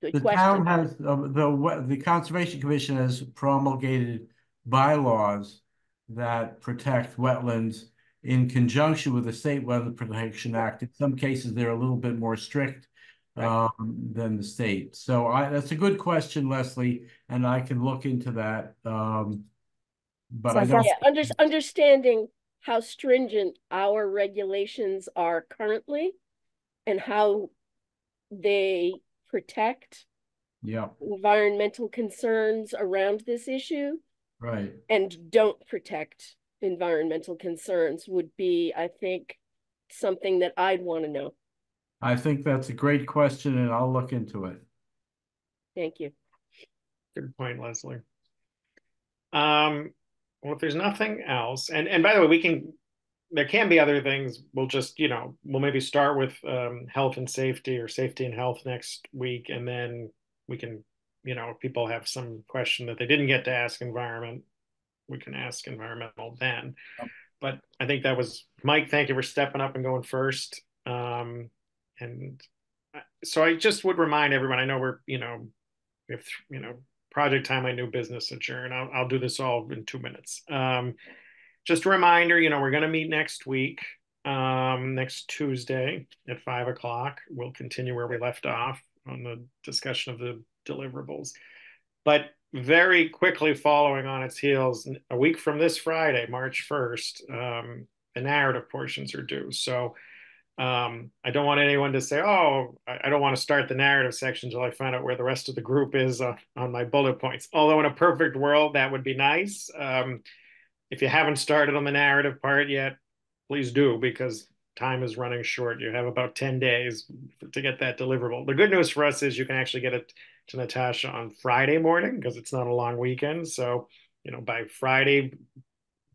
Good question. Town has the Conservation Commission has promulgated bylaws that protect wetlands in conjunction with the State Wetland Protection Act. In some cases, they're a little bit more strict than the state. So that's a good question, Leslie, and I can look into that. But so I don't understanding how stringent our regulations are currently and how they protect environmental concerns around this issue, right, and don't protect environmental concerns would be, I think, something that I'd want to know. I think that's a great question, and I'll look into it. Thank you. Good point, Leslie. Well, if there's nothing else, and by the way, there can be other things. We'll just, we'll maybe start with health and safety or safety and health next week. And then we can, if people have some question that they didn't get to ask environment, we can ask environmental then. But I think that was, Mike, thank you for stepping up and going first. And so I just would remind everyone, I know we're, project timeline, new business adjourn. I'll do this all in 2 minutes. Just a reminder, we're going to meet next week, next Tuesday at 5 o'clock. We'll continue where we left off on the discussion of the deliverables. But very quickly following on its heels, a week from this Friday, March 1st, the narrative portions are due. So I don't want anyone to say, oh, I don't want to start the narrative section until I find out where the rest of the group is on my bullet points. Although in a perfect world, that would be nice. If you haven't started on the narrative part yet, please do, because time is running short. You have about 10 days to get that deliverable. The good news for us is you can actually get it to Natasha on Friday morning because it's not a long weekend. So, by Friday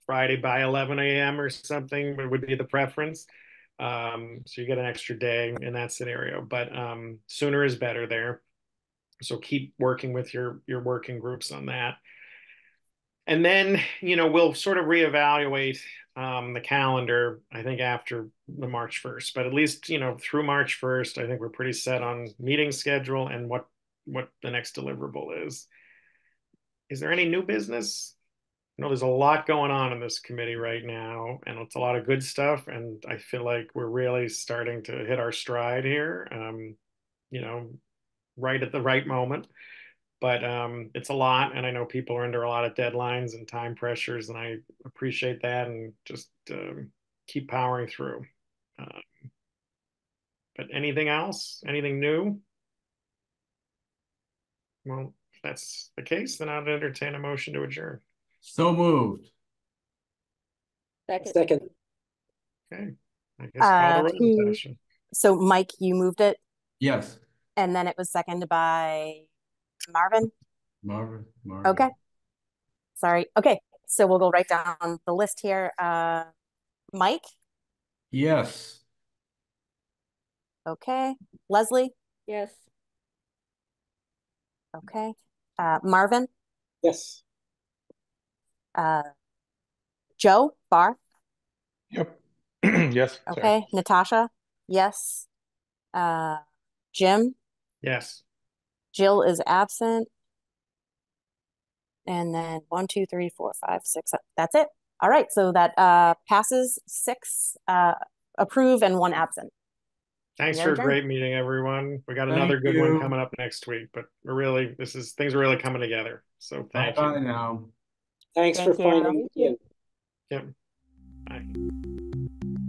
by 11 a.m. or something would be the preference. So you get an extra day in that scenario, but sooner is better there. So keep working with your working groups on that. And then, we'll sort of reevaluate the calendar, I think, after the March 1st, but at least, you know, through March 1st, I think we're pretty set on meeting schedule and what the next deliverable is. Is there any new business? You know, there's a lot going on in this committee right now, and it's a lot of good stuff. And I feel like we're really starting to hit our stride here, you know, right at the right moment. But it's a lot, and I know people are under a lot of deadlines and time pressures, and I appreciate that, and just keep powering through. But anything else? Anything new? Well, if that's the case, then I'll entertain a motion to adjourn. So moved. Second. Okay. I guess call the roll session. So, Mike, you moved it? Yes. And then it was seconded by... Marvin. Okay. Sorry. Okay. So we'll go right down the list here. Mike? Yes. Okay. Leslie? Yes. Okay. Marvin? Yes. Joe Barr? Yep. Yes. Okay. Sorry. Natasha? Yes. Jim? Yes. Jill is absent. And then 1, 2, 3, 4, 5, 6. That's it. All right. So that passes 6 approve and 1 absent. Thanks for a great meeting, everyone. We got another good one coming up next week, but we're really, things are really coming together. So thank you. Thanks for finding me. Yep. Bye.